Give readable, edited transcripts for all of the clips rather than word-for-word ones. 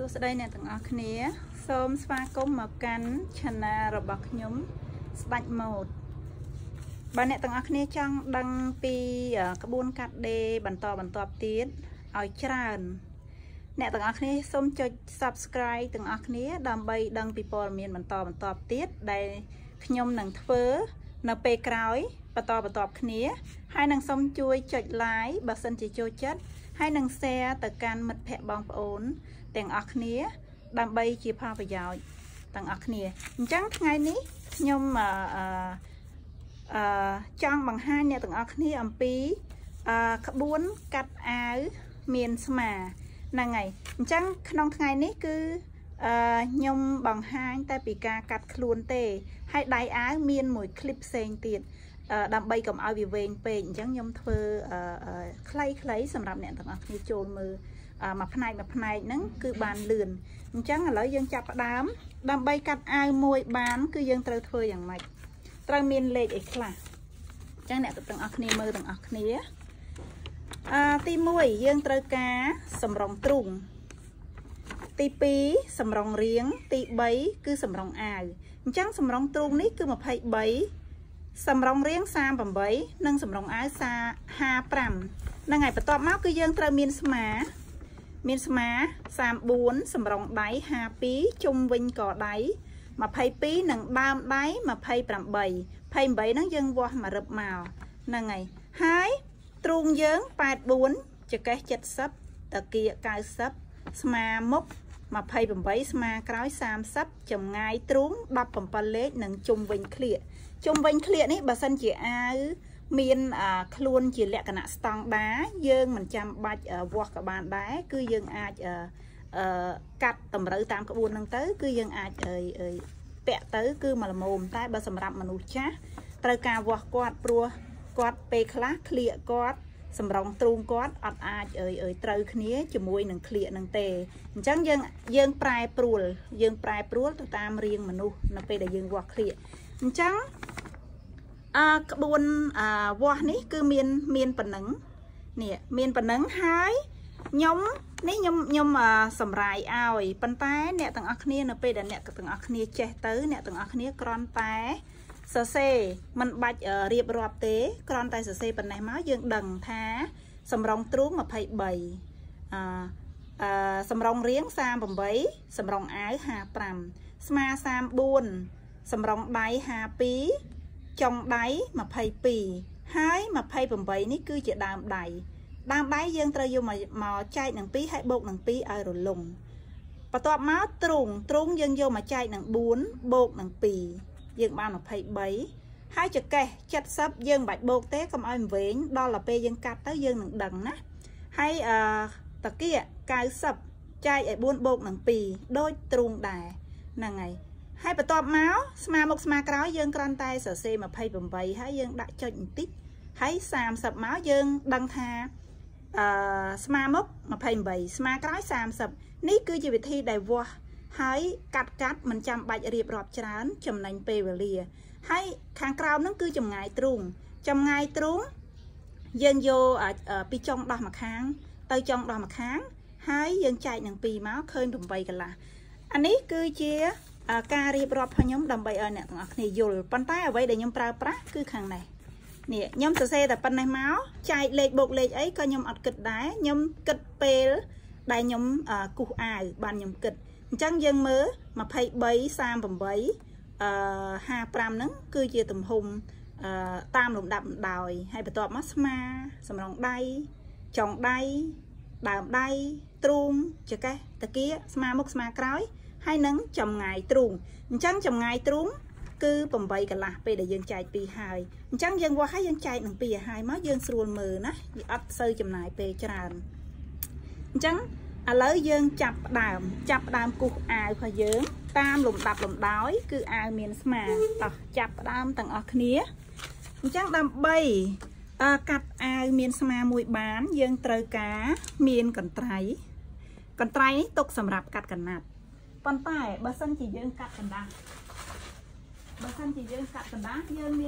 subscribe ទាំងអស់គ្នាដើម្បី like បើសិនជាចូលចិត្តហើយនឹង share ទៅកាន់មិត្តភ័ក្តិបងប្អូនទាំងអស់គ្នា ខ្ញុំបង្ហាញតែពីការកាត់ខ្លួនទេហើយដៃអាវមានមួយคลิปផ្សេងទៀតដើម្បីកុំឲ្យវាវែងពេកអញ្ចឹងខ្ញុំធ្វើខ្លីៗសម្រាប់អ្នកទាំងអស់គ្នាចូលមើលមួយផ្នែកមួយផ្នែកហ្នឹងគឺបានលឿនអញ្ចឹងឥឡូវយើងចាប់ផ្ដើមដើម្បីកាត់អាវមួយបានគឺយើងត្រូវធ្វើយ៉ាងម៉េចត្រូវមានលេខអីខ្លះអញ្ចឹងអ្នកទាំងអស់គ្នាមើលទាំងអស់គ្នាទី ទី 2 សម្រងរាង ទី 3 គឺ សម្រងអាវ អញ្ចឹង សម្រងទ្រូងនេះ គឺ 23 សម្រងរាង 38 និង សម្រងអាវ 55 ហ្នឹងហើយ បន្ទាប់មក គឺ យើង ត្រូវ មាន ស្មា មាន ស្មា 34 សម្រងដៃ 52 ជុំវិញ កដៃ 22 និង ដើមដៃ 28 28 ហ្នឹង យើង វាស់ មករឹបមក ហ្នឹងហើយ ហើយ ទ្រូង យើង 84 ចកេះ 70 តាគៀ 90 ស្មាមុខ 28 ស្មាក្រោយ 30 ចម្ងាយទ្រូង 17 លេខ និង ជុំវិញឃ្លៀក ជុំវិញឃ្លៀកនេះ បើសិនជាអាវ មាន ខ្លួនជាលក្ខណៈ ស្តង់ដារ យើង មិន ចាំបាច់ វាស់ ក៏បានដែរ គឺ យើង អាច កាត់ តម្រូវ តាម ក្បួន ហ្នឹង ទៅ គឺ យើង អាច ពាក់ ទៅ គឺ មួយ ល្មម តែ បើ សម្រាប់ មនុស្ស ចាស់ ត្រូវ ការ វាស់ គាត់ ព្រោះ គាត់ ពេល ខ្លះ ឃ្លៀក គាត់ សម្រងទ្រូងគាត់អត់អាចត្រូវគ្នាជាមួយនឹងឃ្លៀកនឹងទេអញ្ចឹងយើងប្រែប្រួលទៅតាមរាងមនុស្សនៅពេលដែលយើងវាស់ឃ្លៀកអញ្ចឹងក្បួនវាស់នេះគឺមានប៉ុណ្ណឹងនេះមានប៉ុណ្ណឹងហើយខ្ញុំនេះខ្ញុំសម្រายឲ្យប៉ុន្តែអ្នកទាំងអស់គ្នានៅពេលដែលអ្នកទាំងអស់គ្នាចេះទៅអ្នកទាំងអស់គ្នាគ្រាន់តែ សរសេរមិនបាច់រៀបរាប់ទេគ្រាន់តែសរសេរប៉ុណ្ណេះមកយើងដឹងថាសម្រងទ្រូង 23 សម្រងរាង 38 សម្រងអាវ 55 ស្មា 34 សម្រងដៃ 52 ចុងដៃ 22 ហើយ 28 នេះគឺជាដើមដៃ យើងត្រូវយកមកចែកនឹង 2 ហើយបូកនឹង 2 ឲ្យរលុងបន្ទាប់មក ទ្រូង យើងយកមកចែកនឹង 4 បូកនឹង 2 យើងបាន 23 ហើយចកេះ 70 យើងបាច់បូកទេកុំឲ្យវែងដល់ទៅយើងនឹងដឹងណាហើយតាគៀ 90 ចែកឲ្យ 4 បូកនឹង 2 ដូចទ្រូងដែរហ្នឹងហើយបន្ទាប់មកស្មាមុខស្មាក្រោយ យើងគ្រាន់តែសរសេរ 28 ហើយយើងដាក់ចុចបន្តិចហើយ 30 មកយើងដឹងថាស្មាមុខ 28 ស្មាក្រោយ 30 នេះគឺជាវិធីដែលវាស់ ហើយកាត់មិនចាំបាច់រៀបរាប់ច្រើនចំណេញពេលវេលាហើយខាងក្រោមហ្នឹងគឺជាចម្ងាយទ្រូងចម្ងាយទ្រូងយើងយកពីចុងដល់មកខាងទៅចុងដល់មកខាងហើយយើងចែកនឹង 2 អញ្ចឹងយើងមើល 23 38 55 ហ្នឹងគឺជាទំហំតាមលំដាប់បណ្ដោយហើយបន្ទាប់មកស្មាសម្រងដៃចុងដៃដើមដៃទ្រូងចកេះតាគៀស្មាមុខស្មាក្រោយហើយនឹងចម្ងាយទ្រូងអញ្ចឹងចម្ងាយទ្រូងគឺ 8 កន្លះពេលដែលយើងចែកពីហើយអញ្ចឹងយើងវាស់ហើយយើងចែកនឹងពីហើយមកយើងស្រួលមើលណាវាអត់សូវចំណាយពេលច្រើនអញ្ចឹង ឥឡូវយើងចាប់ដើមចាប់ដើមគូសអាវរបស់យើងតាមលំដាប់លំដោយគឺអាវមានស្មាតោះចាប់ដើមទាំងអស់គ្នាអញ្ចឹងដើម្បីកាត់អាវមានស្មាមួយបានយើងត្រូវការមានកន្ត្រៃនេះយើងអាចប្រើ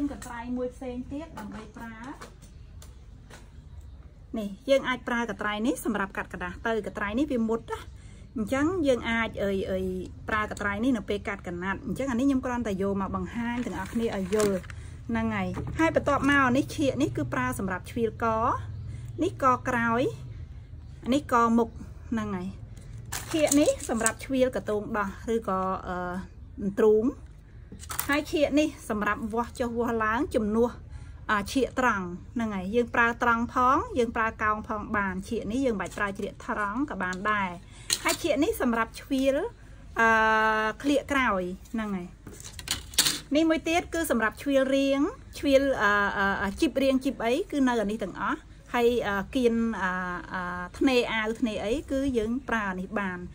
នេះយើងអាចប្រើកន្ត្រៃនេះសម្រាប់កាត់ក្រដាសទៅកន្ត្រៃនេះវាមុតណា Chẳng dân ai ơi ta cả trái này nó pe cắt cả nát chẳng anh ấy nhung con ta vô mà bằng hai thằng anh ấy ở vô là ngày hai bát tọt màu này chuyện này cứ pra sầm rạp chiêu có này co cày này co mục là ngày chuyện này sầm rạp chiêu cả tôm bò rồi có trúng hai chuyện này sầm rạp vua cho vua láng chùm nua à chuyện trăng là ngày dân pra trăng phóng dân pra cao phóng bàn chuyện này dân bạch pra chuyện thắng cả bàn đài hai chuyện này sầm rạp chiêu khịa cày là ngày này mỗi tiết cứ sầm rạp chiêu riêng chiêu chip riêng chip ấy cứ nơi ở đây từng ó hay kiên thề à thề ấy cứ dân pra này bàn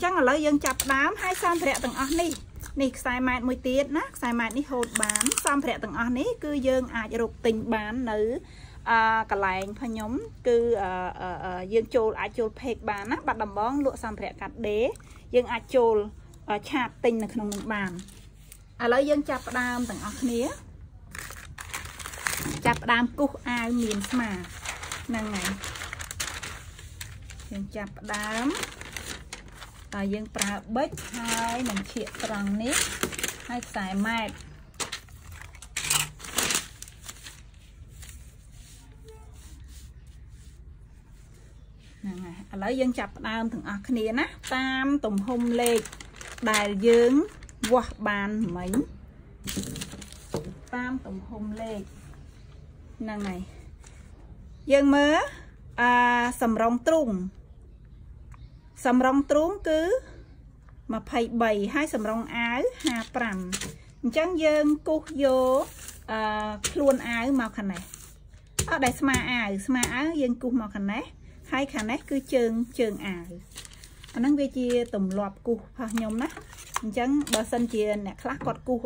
chắc là lấy dân chập đám hai san thề từng ó này này xài mạt mùi tiết nát xài mạt ní hột bán xong thẻ tầng on ấy cư dương ai cho đục tình bán nữ cả làng pha nhóm cư dương chôn ai chôn phết bán á bắt đầm bóng lụa xong thẻ cắt đế dương ai chôn chạp tình là không bàn à lấy dương chạp đam tầng on nía chạp đam cúc ai miền mà năng này dương chạp đám và dân pra bếch hai mình chịa tròn nếp hai xài mệt lấy dân chập đam thằng ạc nến á tam tùm hôm lệch đài dương vua bàn mấy tam tùm hôm lệch năng này dân mớ sầm rong trung sầm rong trúng cứ mà phải bày hai sầm rong áo hà pram chẳng dưng cúc vô luôn áo màu khăn này ở đây sma áo dưng cúc màu khăn này hai khăn này cứ chừng áo anh đang về chia tụm lọp cúc pha nhom nè chẳng bờ sân chia nè khắc cọt cúc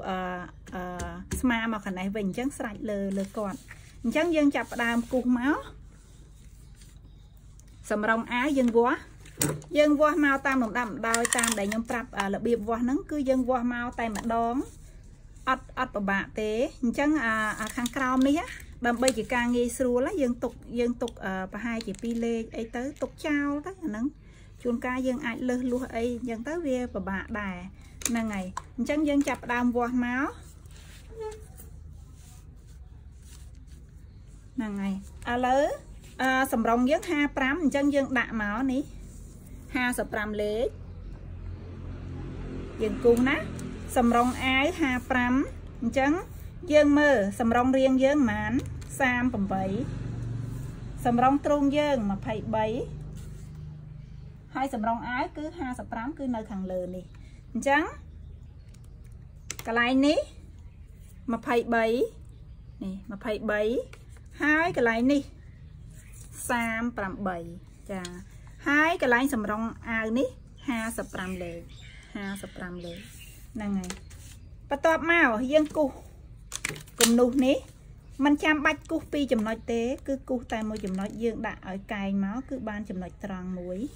sma màu khăn này vịnh chẳng sạch lờ còn chẳng dưng chập đam cúc máu sầm rong áo dưng quá dân vua mau tam đồng đậm đôi tam để nhóm prap là biệp vua nắng cứ dân vua mau tay mà đón ắt bà bạ tế chẳng khăn cào này á đầm bây chỉ càng nghi xua lá dân tục và hai chỉ pi lê ấy tới tục trao tất cả nắng chuồng ca dân ai lơ lúa ấy dân tới về bà bạ đài là ngày chẳng dân chập đam vua máu là ngày lớn sầm rồng dân ha pram chẳng dân đạ máu ní 55 លេខ យើងគូសណាសំរងអាយ55អញ្ចឹងយើងមើលសំរងរៀងយើងប្រហែល38សំរងទ្រូងយើង23ហើយសំរងអាយគឺ55គឺនៅខាងលើនេះអញ្ចឹងកន្លែងនេះ23នេះ23ហើយកន្លែងនេះ38ចាhai cái lái sầm rong áo ní 55 lệ 55 lệ là ngày bắt tọt màu riêng cù cùng nụ ní mình chạm bạch cù pi chấm nói té cứ cù tay môi chấm nói dương đã ở cài máu cứ ban chấm nói tròn muối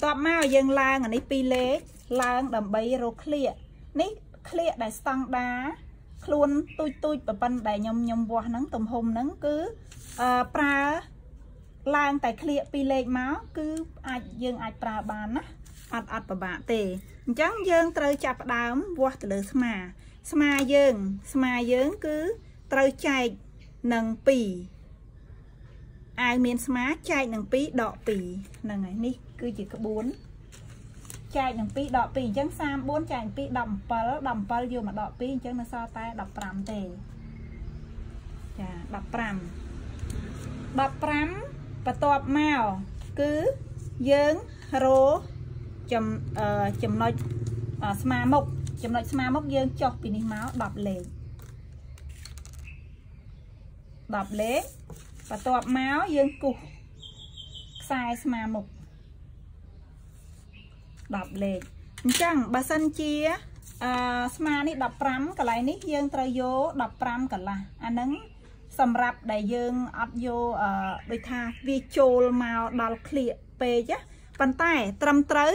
tọt màu dân lang ở đây pi lê lang đầm bay rô khịa ní khịa đại sang đá luôn tui và ban đại nhom vua nắng tầm hôm nắng cứ pra lang tại khịa pi lê máu cứ ai dân ai pra bàn á ắt và bạn tề chẳng dân trời chập đám vua từ lửa sma dân cứ trời chạy nằng pì ai miền sma chạy nằng pì đọ pì nằng này ní cứ chỉ có 4 chạy nằng 2 đọ 2 ចឹង34 chạy 2 17 យកមកដក 2 ចឹងនៅសល់តែ15 ទេចា15បន្ទាប់មកគឺយើងរោចំណុចស្មាមុខយើងចុះពីនេះមក10លេខបន្ទាប់មកយើងគូសខ្សែស្មាមុខ10លេខអញ្ចឹងបើសិនជាស្មានេះ15កន្លែងនេះយើងត្រូវយក15កន្លះអាហ្នឹងសម្រាប់ដែលយើងអត់យកដូចថាវាចូលមកដល់ឃ្លៀកពេកណាប៉ុន្តែត្រឹមត្រូ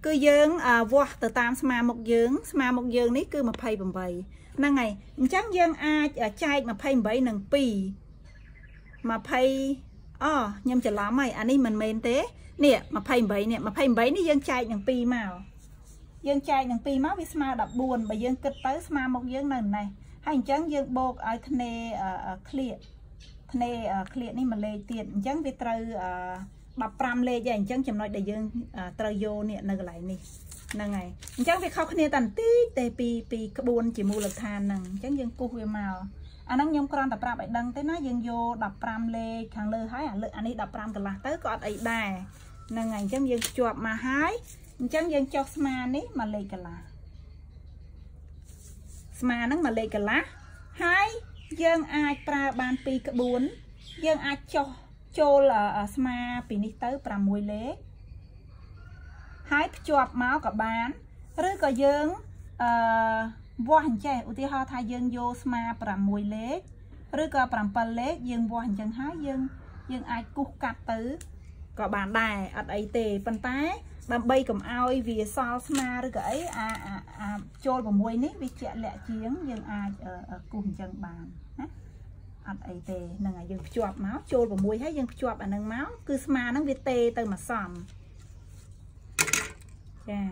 វ cứ dương vua từ tam sma mộc dương ní cứ mà pay bằng bầy năng này trắng dương a trai mà pay bầy nằng pì mà pay nhầm chả lắm mày anh ấy mình mềm té nè mà pay bầy ní dương trai nằng pì màu dương trai nằng pì máu với sma đập buồn mà dương kịch tới sma mộc dương lần này hay trắng dương bột ở thề clear ní mà lê tiền trắng với trâu bập pram lê vậy chẳng chấm nói để dương tơi vô nè nơi lại nè năng này chẳng việc khâu khné tận tí tê pi pi cái buồn chỉ mua lực than năng chẳng dương cua về màu anh đang nhom con đập pram lại đằng tới nó dương vô đập pram lê thằng lơ hái à lơ anh ấy đập pram cả là tới còn ấy đài năng này chẳng dương chuột mà hái chẳng dương cho sman ní mà lê cả là sman nó mà lê cả lá hái dương ai pra ban pi cái buồn dương ai cho chôl sma pì ní tới 6 lé. Hái chọp máu cả bán, rư có dương vô hành chè, ưu tí ho thay dương vô sma 6 lé. Rư có 7 lé, dương vô hành chân hái dương, dương ai cúc cạp tới. Có bán đài, ạch ấy tề phân tái, đâm bây cầm ai vì sao sma rư có ấy, chôl 6 ní, vì chạy lẹ chiến, dương ai cùng chân bán. Ất ấy tê nâng à dương chuột máu chôn vào mùi hết dương chuột à nâng máu cứ sma nâng viết tê từ mà xòm yeah.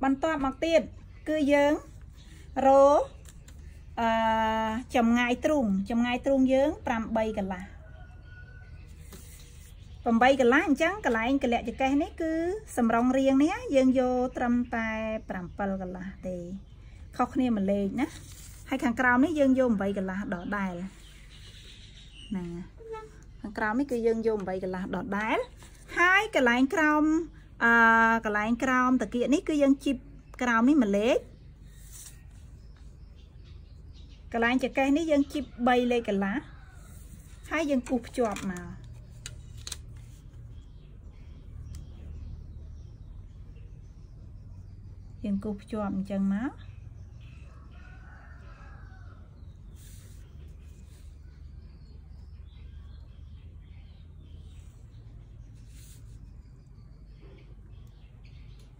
Bắn toa mặc tiền cứ dương rô chầm ngài trung dương pram bay là pram bay cả lá chẳng cả lại cả lẹ cho cái này cứ sầm rong riêng nhé dương vô trầm tai pram pal cả là tê khóc nè mà lê nhá hay khang cào này dương vô vậy là đỏ đài nè khang cào này cứ dương vô vậy là đỏ đài hai cái lá anh cào từ kia này cứ dương chip cào này mà lết cái lá anh chặt cây này dương chip bay lên cái lá hai dương cụp chọp màu dương cụp chọp chân máu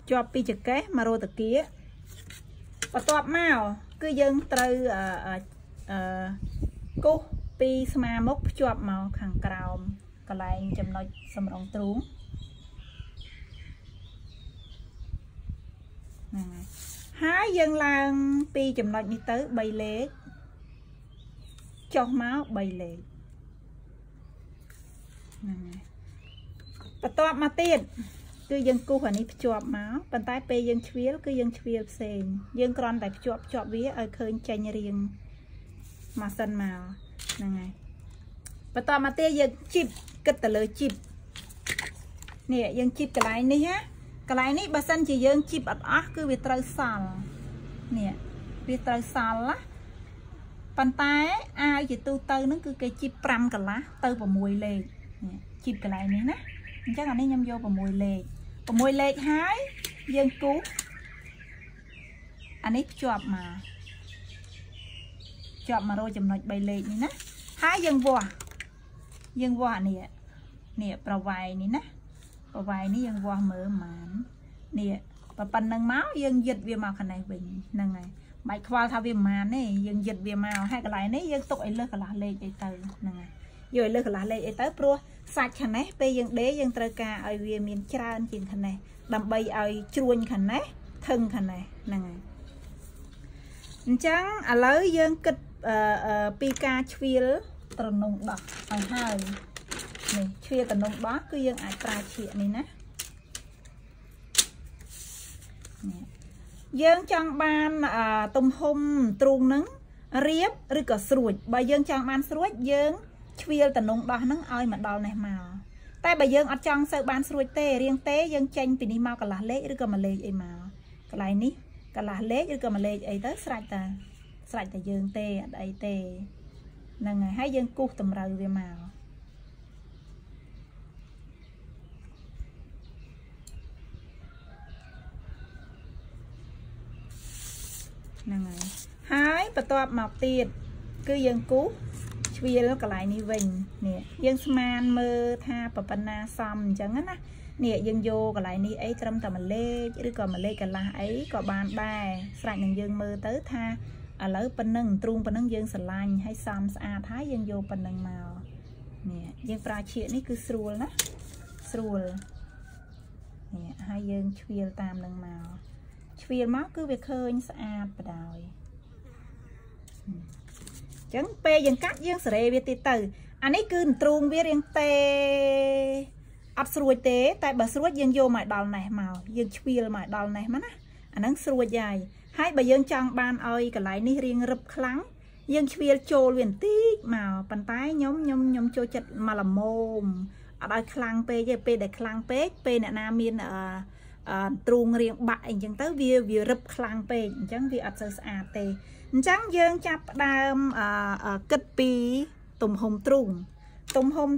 cho pi chật kế mà rồi từ kia và toạp màu cứ dân từ cô pi sma mốc cho màu hàng cào còn lại chấm nói sầm rồng trúng hái dân làng pi chấm nói như tới bay lệ cho máu bay lệ và toạp mà tiền cứ dân cua hả ní chọp máu bàn tay pe dân chviel cứ dân chviel sen dân con tại chọp chọp vía ở khơi chanh riêng mà sân màu này và to mà tê dân chip cất tờ lơ chip nè dân chip cái này ní ha cái này ní bà sân chỉ dân chip ở đó cứ bị trâu sàn nè bị trâu sàn lá bàn tay ai chỉ tu tơ nó cứ cái chip pram cả lá tơ vào mùi lê chip cái này ní nè chắc là nó nhâm vô vào mùi lệ và mùi lệ hái dân cú anh ấy chọp mà rồi chầm nói bày lệ như nè hái dân vò nè nè bà vài nè bà vài nè dân vò mở màn nè bà bần nâng máu dân dịch về màu khả này bình nâng này bạch khoa thao về màn nè dân dịch về màu hai cái lại nè dân tội lơ khả lệ chạy từ nâng này rồi lơ khả lệ tới pro sạch khả này, bây giờ đế dân trời ca ở vì miền tràn trên khả này đầm bay ở chuồn khả này, thân khả này nè chẳng à lấy dân kịch pika chviel tần nông đỏ ở hai này chviel tần nông đó cứ dân ai tra chuyện này nè dân trong ban tôm hùm truồng nứng riếp rồi cả sủi bây dân trong ban sủi dân chviel tần nông đỏ nắng ơi mà đỏ này màu tay bà dương ở trong sợi ban xuôi tê riêng tê dương chanh vì đi mau cả lá lệ rồi cơ mà lệ ấy màu cái này ní cả lá lệ rồi cơ mà lệ ấy tới sạch ta dương tê ở đây tê là ngày hai dương cua tầm rời về màu là ngày hai và toạp mọc tiền cứ dương cú vì nó cái lại ní vinh nè dân man mơ tha bà na xong chẳng á Nè dân vô cái lại ní ấy trăm tầm lê chứ còn mà lê cái là ấy có bàn bè sạch những dân mơ tới tha ở lỡ bên nâng trung bên nâng dân sạch lành hay xăm xa thái dân vô bên nâng màu nè dân pra chuyện ấy cứ srul đó srul nè hai dân chuyên tam nâng màu chuyên móc cứ việc khơi xa bà đòi chẳng bê dân cắt dân sạch rê biệt tí tử anh ấy cứ trung biết riêng tê ấp sôi té tại bà sôi dân vô mại đòn này màu dân chill mại đòn này mà nắng sôi dài hai bà dân trong ban ơi cả lại ní riêng rập kháng dân chill trồ luyện tí màu bàn tay nhóm nhóm nhóm trôi chật mà làm mồm ở đây kháng pe giờ pe để kháng pe pe nè nam miền trùng riêng bại chẳng tới vía vía rập kháng pe chẳng vía ấp sôi à té chẳng dân chập đam cất pí tùng hồng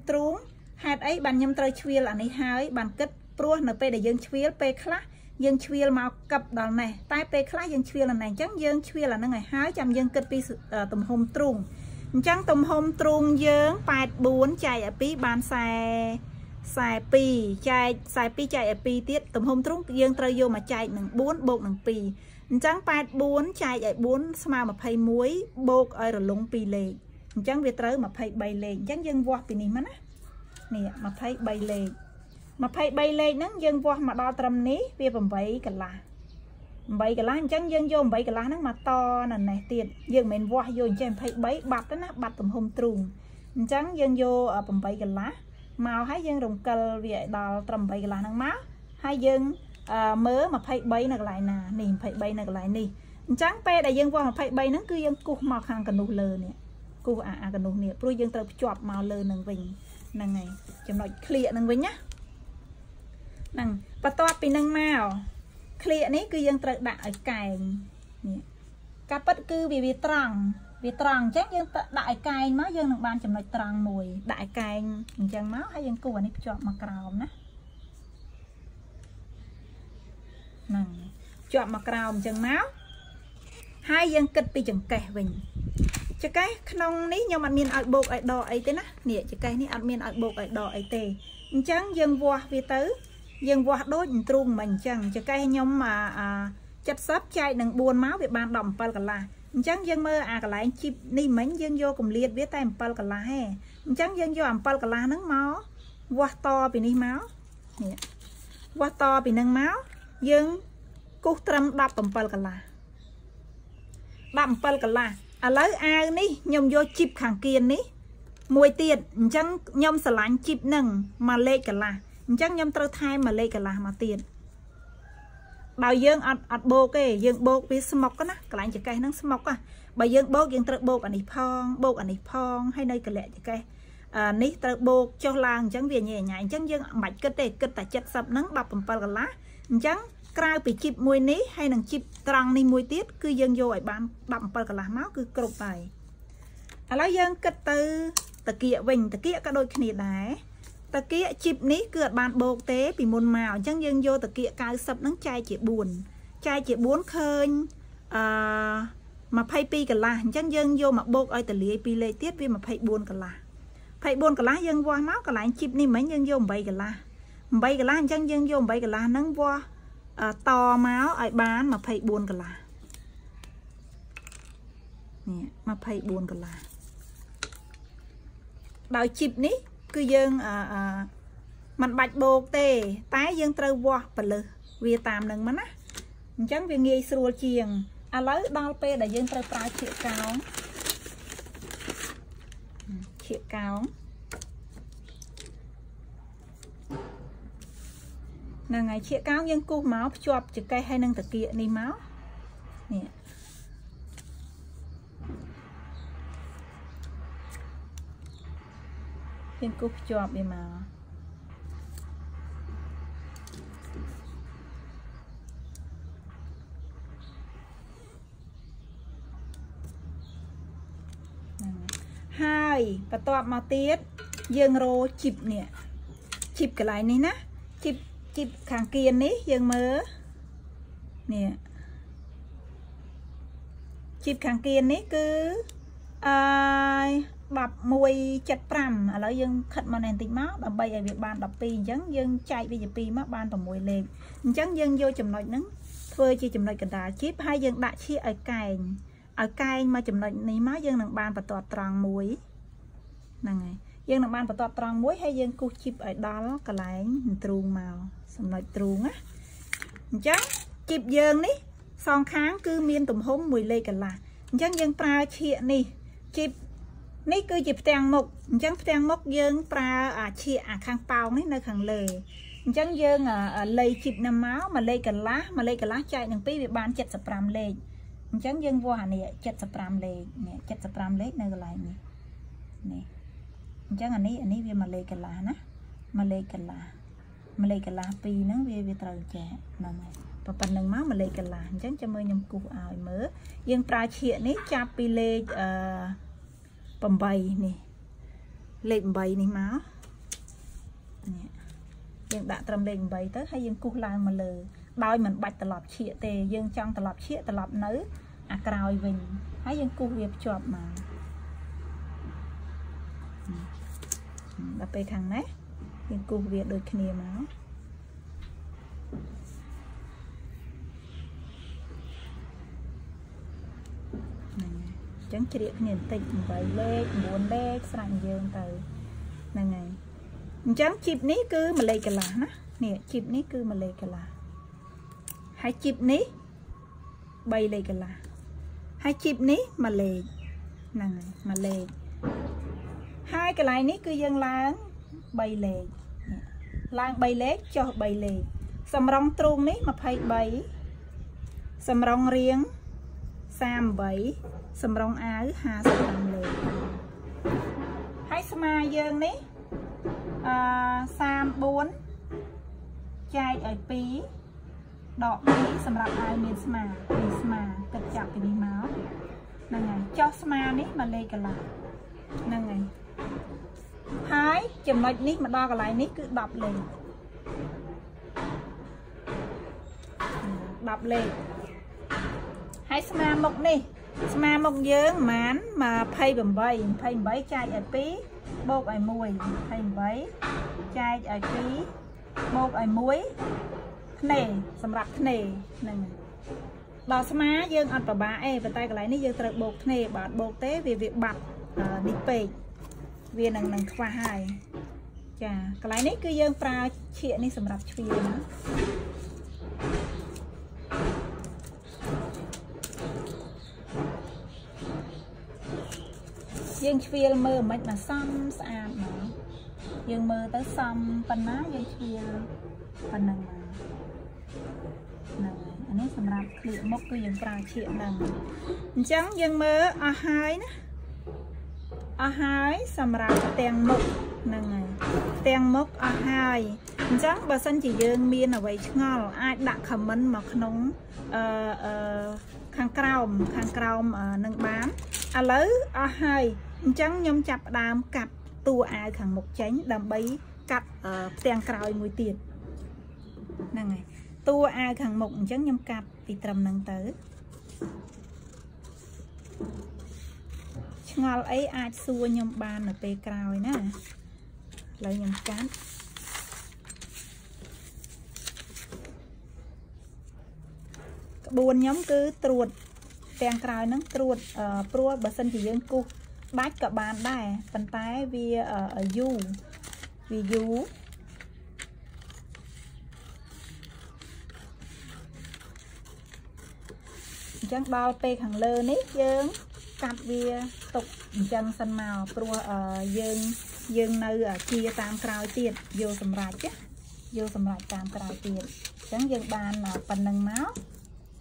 trúng hạt ấy bàn nhâm trời chiều là này hai bàn kết pro np để dân chiều p khá dân chiều màu cặp đào này tai p khá dân chiều là này trắng dân chiều là nó ngày hai trăm dân kết pi tùng hồng trùng trắng tùng hồng trùng dân 84 chạy ở pi bàn xài xài pi chạy ở pi tiết tùng hồng trùng dân trời vô mà chạy 4 bộ 1 pi trắng 84 chạy ở 4 mà phải muối bột ở rồi lúng pi lệ trắng việt tới mà phải bay lệ trắng dân qua pi này mà nó nè mà thấy bay lên nắng dân qua mà đo trầm ní về bầm bấy cả lá trắng dân vô bấy cả lá nắng mà to nè này tiền dân mình qua vô cho em thấy bấy bạt đó bạt tầm hôm trùng trắng dân vô ở bầm bấy cả lá màu hái dân rồng cờ về đo trầm bấy cả lá nắng má hai dân mớ mà thấy bấy nè lại nè nè thấy bấy nè lại nè trắng pe đại dân qua mà thấy bấy nắng cứ dân cục màu hàng cần nụ lờ nè cục à cần nụ nè rồi dân tờ chọt màu lờ nằng vinh năng này chấm nói clear năng với nhá năng và to pin năng màu clear này cứ dân tự đại cài cáp bất cứ vì trăng chắc dân đại cài má dân đồng bàn chấm nói trăng mùi đại cài chẳng máu hay dân cua này chọn mặc rau nè năng chọn mặc rau chẳng máu hai dân kịch bị chẳng kẹt mình chứ cái nông ní nhưng mà miền ở bộ ở đỏ ấy thế nè nè chứ cái ní ở miền ở bộ ở đỏ ấy tề chẳng dân vua vì tứ dân vua đối trung mình chẳng chứ cái nhóm mà chắp sắp chạy đừng buồn máu về bàn đồng pal cả là chẳng dân mơ à cả lại chip ní mến dân vô cùng liệt biết tay pal cả là he chẳng dân vô pal cả là nắng máu vua to vì ní máu vua to vì nắng máu dân cút trâm đập pal cả là đập pal cả là à lấy ai ní nhom vô chip hàng kiên ní mùi tiền chẳng nhom sờ lạnh chip nâng mà lệ cả là chẳng nhom trâu thai mà lệ cả là mà tiền bảo dương ọt bột kì dương bột với smoke á cái lạnh chỉ cây nắng smoke à bảo dương bột dương trâu bột anh ấy phong hay nơi cái lệ chỉ cây à ní trâu bột cho làng chẳng về nhẹ nhàng chẳng dương mạch kết để kết tại chất sập nắng bập bầm pal cả lá chẳng cào bị chip mùi ní hay là chip trăng ní mùi tiết cứ dân vô ở bán đậm bờ cả lá máu cứ cột bài à lá dân cất từ từ kia các đôi khi này từ kia chip ní cửa bàn bột tế bị mồn màu chẳng dân vô từ kia cào sập nắng chai chỉ buồn khơi mà phay pi cả lá chẳng dân vô mà bột ơi từ lìa pi lê tiết vì mà phay buồn cả lá dân qua máu cả lá chip ní mấy dân vô bay cả lá chẳng dân vô bay cả lá nắng qua to máu ai bán mà phải buồn cả là mà phải buồn cả là đào chip ní cứ dân mặt bạch bột tê tái dân trâu vua và lừa vì tạm đừng mà á chẳng vì nghe sủa chiềng à lấy bao pê để dân trâu tái chịu cáo là ngày chĩa cao nhưng cô máu chọc chữ cây hay nâng từ kia đi máu nè nhưng cô chọc đi mà hai và toạp mà tiết dương rô chịp nè chịp cái lại này nè chịp chip kháng kiên ní dân mơ nè chip kháng kiên ní cứ 11.75 ឥឡូវ យើង ខិត មក នេះ បន្តិច មក ដើម្បី ឲ្យ វា បាន 12 អញ្ចឹង យើង ចែក វា ជា 2 មក បាន 6 លេខ អញ្ចឹង យើង យក ចំណុច ហ្នឹង ធ្វើ ជា ចំណុច កណ្ដាល ជីប ហើយ យើង ដាក់ ឈៀក ឲ្យកែង មក ចំណុច នេះ មក យើង នឹង បាន បន្ទាត់ ត្រង់ មួយ ហ្នឹង ហើយ យើង នឹង បាន បន្ទាត់ ត្រង់ មួយ ហើយ យើង គូស ជីប ឲ្យ ដល់ កន្លែង ទ្រូង មក ចំណុច ទ្រូង ណា អញ្ចឹង ជីប យើង នេះ សង ខាង គឺ មាន ទំហំ 1 លេខ កន្លះ អញ្ចឹង យើង ប្រើ ឈៀក នេះ ជីប នេះ គឺជា ផ្ទាំងមុខ អញ្ចឹង ផ្ទាំងមុខ យើង ប្រើ អាឈៀក អាខាង ប៉ោង នេះ នៅ ខាង លើ អញ្ចឹង យើង លៃ ជីប ណា មក មួយ លេខ កន្លះ មួយ លេខ កន្លះ ចែក នឹង 2 វា បាន 75 លេខ អញ្ចឹង យើង វាស់ អានេះ 75 លេខ នេះ 75 លេខ នៅ កន្លែង នេះ នេះ អញ្ចឹង អានេះ វា មួយ លេខ កន្លះ ណា មួយ លេខ កន្លះ មួយ លេខ កន្លះ 2 ហ្នឹង វា ត្រូវ ចាក់ ហ្នឹង ហើយ ប៉ុណ្្នឹង មក មួយ លេខ កន្លះ អញ្ចឹង ចាំ មើល ខ្ញុំ គូស ឲ្យ មើល យើង ប្រើ ឈៀក នេះ ចាប់ ពី លេខ 8 នេះ លេខ 8 នេះ មក នេះ យើង ដាក់ ត្រឹម លេខ 8 ទៅ ហើយ យើង គូស ឡើង មក លើ ដោយ មិន បាច់ ត្រឡប់ ឈៀក ទេ យើង ចង់ ត្រឡប់ ឈៀក ត្រឡប់ នៅ អាក្រោយ វិញ ហើយ យើង គូស វា ភ្ជាប់ មក ដល់ ពេល ខាង នេះ យើង គូស វា ដូច គ្នា មក អញ្ចឹងជ្រាកគ្នាបន្តិច 8 លេខ 9 លេខ ស្រាច់ យើងទៅ ហ្នឹងហើយ អញ្ចឹង ជីប នេះ គឺ 1 លេខ កន្លះ ណា នេះ ជីប នេះ គឺ 1 លេខ កន្លះ ហើយ ជីប នេះ 3 លេខ កន្លះ ហើយ ជីប នេះ 1 លេខ ហ្នឹងហើយ 1 លេខ ហើយកន្លែង នេះ គឺ យើង ឡើង 3 លេខ ឡើង 3 លេខ ចុះ 3 លេខ សម្រង ទ្រូង នេះ 23 សម្រង រៀង 38 សម្រង អាវ 55 លេខ ហើយ ស្មា យើង នេះ 34 ចែក ឲ្យ 2 ដក 2 សម្រាប់ អាវ មាន ស្មា ពី ស្មា គិត ចាប់ ពី នេះ មក ហ្នឹងហើយ ចុះ ស្មា នេះ មក លេខ កន្លះ ហ្នឹងហើយ ហើយ ចំណុច នេះ មក ដល់ កន្លែង នេះ គឺ 10 លេខ 10 លេខ ហើយ ស្មា មុខ នេះ ស្មាមុខ យើង ម៉ាន 28 ចែក ឲ្យ 2 បូក ឲ្យ 1 28 ចែក ឲ្យ 2 បូក ឲ្យ 1 ធ្នេ សម្រាប់ ធ្នេ ហ្នឹង ដល់ ស្មា យើង អត់ ប្របាក ទេ ប៉ុន្តែ កន្លែង នេះ យើង ត្រូវ បូក ធ្នេ បើ អត់ បូក ទេ វា បាត់ នេះ ពេក វា នឹង ខ្វះ ហើយ ចា កន្លែង នេះ គឺ យើង ប្រើ ឈៀក នេះ សម្រាប់ ជ្វា ណា យើងឆ្វៀលមើលមិនមកសំស្អាតមកយើងមើលទៅសំប៉ុណ្ណាយើងឆ្វៀលប៉ុណ្ណឹងហ្នឹងហើយអានេះសម្រាប់ក្លៀកមុខគឺយើងប្រើឈៀកហ្នឹងអញ្ចឹងយើងមើលអស់ហើយណាអស់ហើយសម្រាប់ផ្ទាំងមុខហ្នឹងហើយផ្ទាំងមុខអស់ហើយអញ្ចឹងបើសិនជាយើងមានអ្វីឆ្ងល់អាចដាក់ អើខាងមុខចេញដើម្បីកាត់ផ្ទាំងក្រោយមួយទៀតហ្នឹងហើយតួអើខាងមុខអញ្ចឹងខ្ញុំកាត់ពីត្រឹមហ្នឹងទៅឆ្ងល់អីអាចសួរខ្ញុំបាននៅពេលក្រោយណាឥឡូវខ្ញុំកាត់ក្បួនខ្ញុំគឺត្រួតផ្ទាំងក្រោយហ្នឹងត្រួតព្រោះបើសិនជាយើងគូស បាច់ក៏បានដែរប៉ុន្តែ វាយូរអញ្ចឹង ដល់ ពេល ខាង លើ នេះ យើង កាត់ វា ទុក អញ្ចឹង សិន មក ព្រោះ យើង នៅ ជា តាម ក្រោយ ទៀត យក សម្រាប់ ណា យក សម្រាប់ តាម ក្រោយ ទៀត អញ្ចឹង យើង បាន ប៉ុណ្្នឹង មក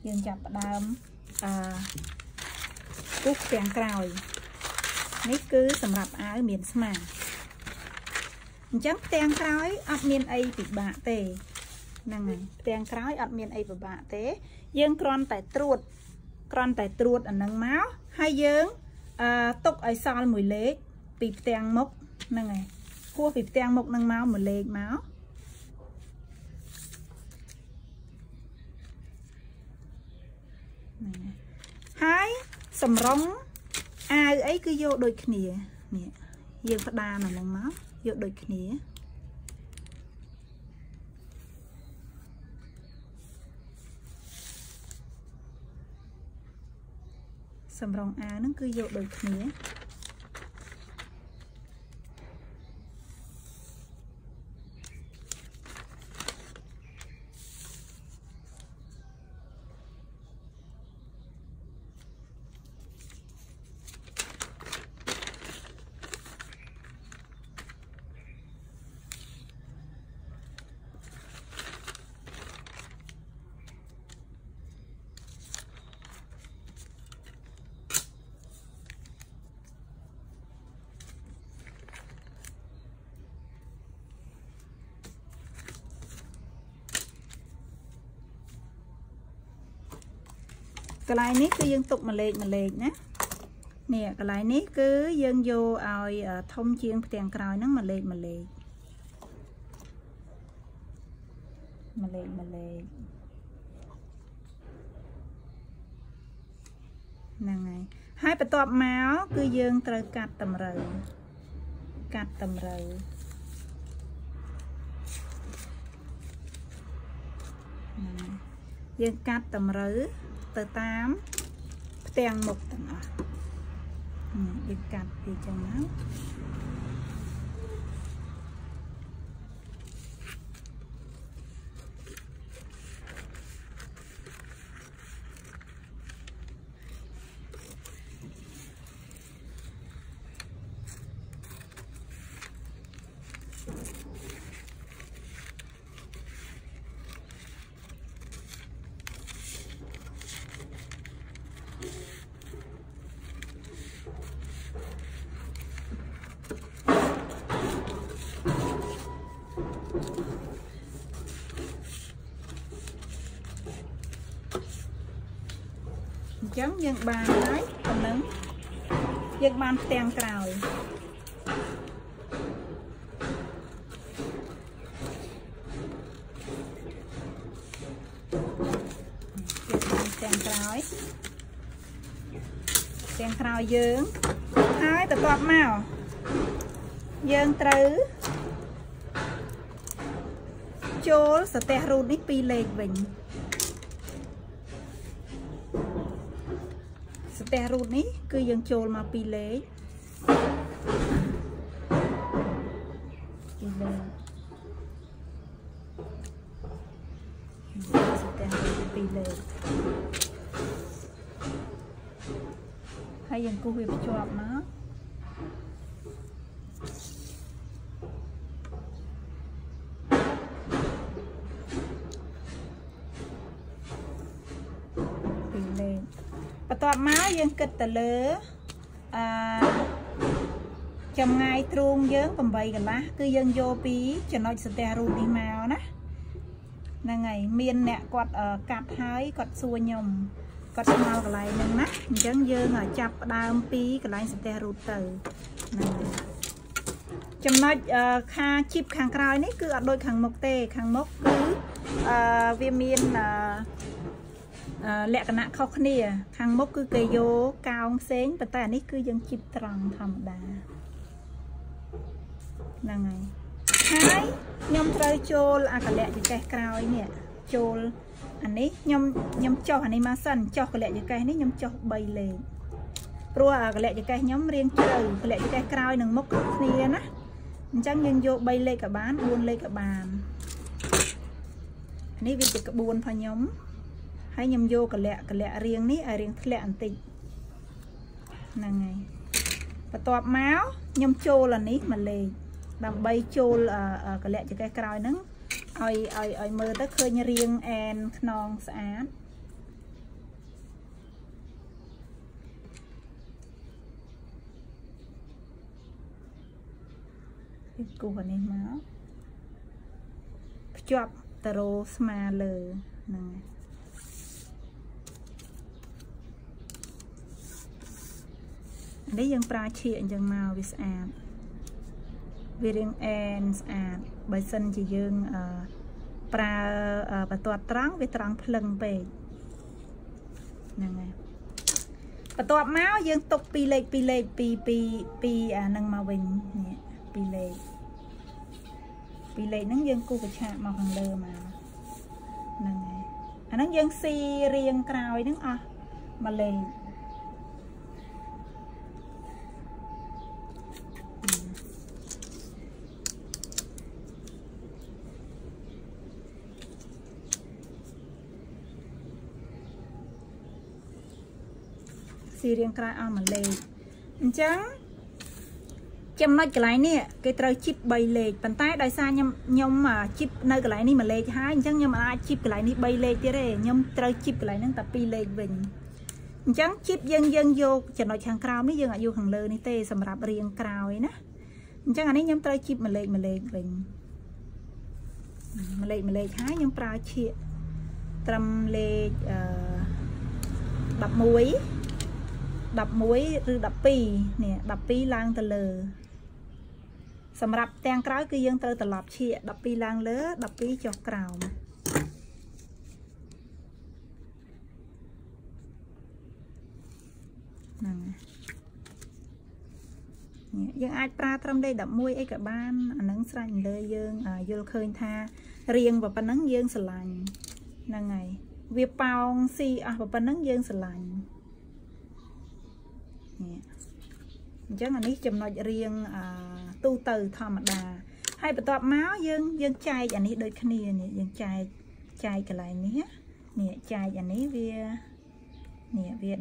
យើង ចាប់ ផ្ដើម គូស ផ្ទាំង ក្រោយ នេះ គឺ សម្រាប់ អាវ មាន ស្មា អញ្ចឹង ផ្ទាំង ក្រោយ អត់ មាន អី ពិបាក ទេ ហ្នឹងហើយ ផ្ទាំង ក្រោយ អត់ មាន អី ពិបាក ទេ យើង គ្រាន់តែ គ្រាន់តែត្រួត អានឹង មក ហើយ យើង ទុក ឲ្យ សល់ 1 លេខ ពី ផ្ទាំង មុខ ហ្នឹងហើយ ហួស ពី ផ្ទាំង មុខ ហ្នឹង មក 1 លេខ មក ហ្នឹងហើយ ហើយ សម្រង អាវ អី គឺ យក ដូច គ្នា នេះ យើង ផ្ដាម ហ្នឹង មក យក ដូច គ្នា សម្រង អា ហ្នឹង គឺ យក ដូច គ្នា កន្លែងនេះគឺយើងយកឲ្យធំជាងផ្ទាំងក្រោយហ្នឹងមកលេខ ទៅតាម ផ្ទាំងមុខ ទាំងអស់ នេះ កាត់ ពី ចឹងមក យើងបានហើយកំឡឹងយើងបានផ្ទាំងក្រោយយើងត្រូវចូលសតេះរូតនេះ តែរូតនេះគឺយើងចូលមកពីលេខហើយយើងគូសវាភ្ជាប់មក បន្ទាប់មកយើងគិតទៅលើចំងាយទ្រូងយើង លក្ខណៈខុសគ្នាខាងមុខគឺគេយកកោងផ្សេងប៉ុន្តែនេះគឺយើងជីបត្រង់ធម្មតាហ្នឹងហើយ ហើយខ្ញុំយកកលៈរៀងនេះឲ្យរៀងធ្លាក់បន្តិចហ្នឹងហើយបន្ទាប់មកខ្ញុំចូលអានេះមកលេខដើម្បីចូលកលៈចកេះក្រោយហ្នឹងឲ្យមើលទៅឃើញរៀងអែនខ្នងស្អាត នេះយើងប្រើឈៀកអញ្ចឹងមកវាស្អាតវារៀងអែនស្អាតបើសិនជាយើងប្រើបន្ទាត់ត្រង់វាត្រង់ភ្លឹងពេកហ្នឹងហើយ But what now you took be late, be late, be an unmowing be late. Be late, no young cook a chat, Mahon Loma. And then young see real crowding ah, Malay. Syrian cry on Malay. Jung Jim like Gliny, get a chip by late. Pantai, I sang yum chip nuggly Malay high, Jung yum chip gliny by late, yum throw chip glinin, tapi late wing. Jung chip young yoke, Janoch and crown me, young at you can learn it, some rubbery and crowning. Jung and yum throw chip Malay wing. Malay high, yum proud chip. Trum late, but moe. 11 ឬ 12 នេះ 12 ឡើង ទៅ លើ សម្រាប់ទាំងក្រោយគឺយើងត្រូវត្រឡប់ឈៀក 12 ឡើង លើ 12 ចុះក្រោមហ្នឹងនេះយើងអាចប្រើត្រឹមលេខ11អីក៏បានអានឹងស្រាច់លើយើងយល់ឃើញថារៀងប៉ុណ្ណឹងយើងស្រឡាញ់ហ្នឹងហើយវាប៉ោងស៊ីអស់ប៉ុណ្ណឹងយើងស្រឡាញ់ ចឹងអានេះចំណុចរៀងទូទៅធម្មតាហើយបន្ទាប់មកយើងចែកអានេះដូចគ្នានេះយើងចែកកន្លែងនេះនេះចែកអានេះវានេះវា10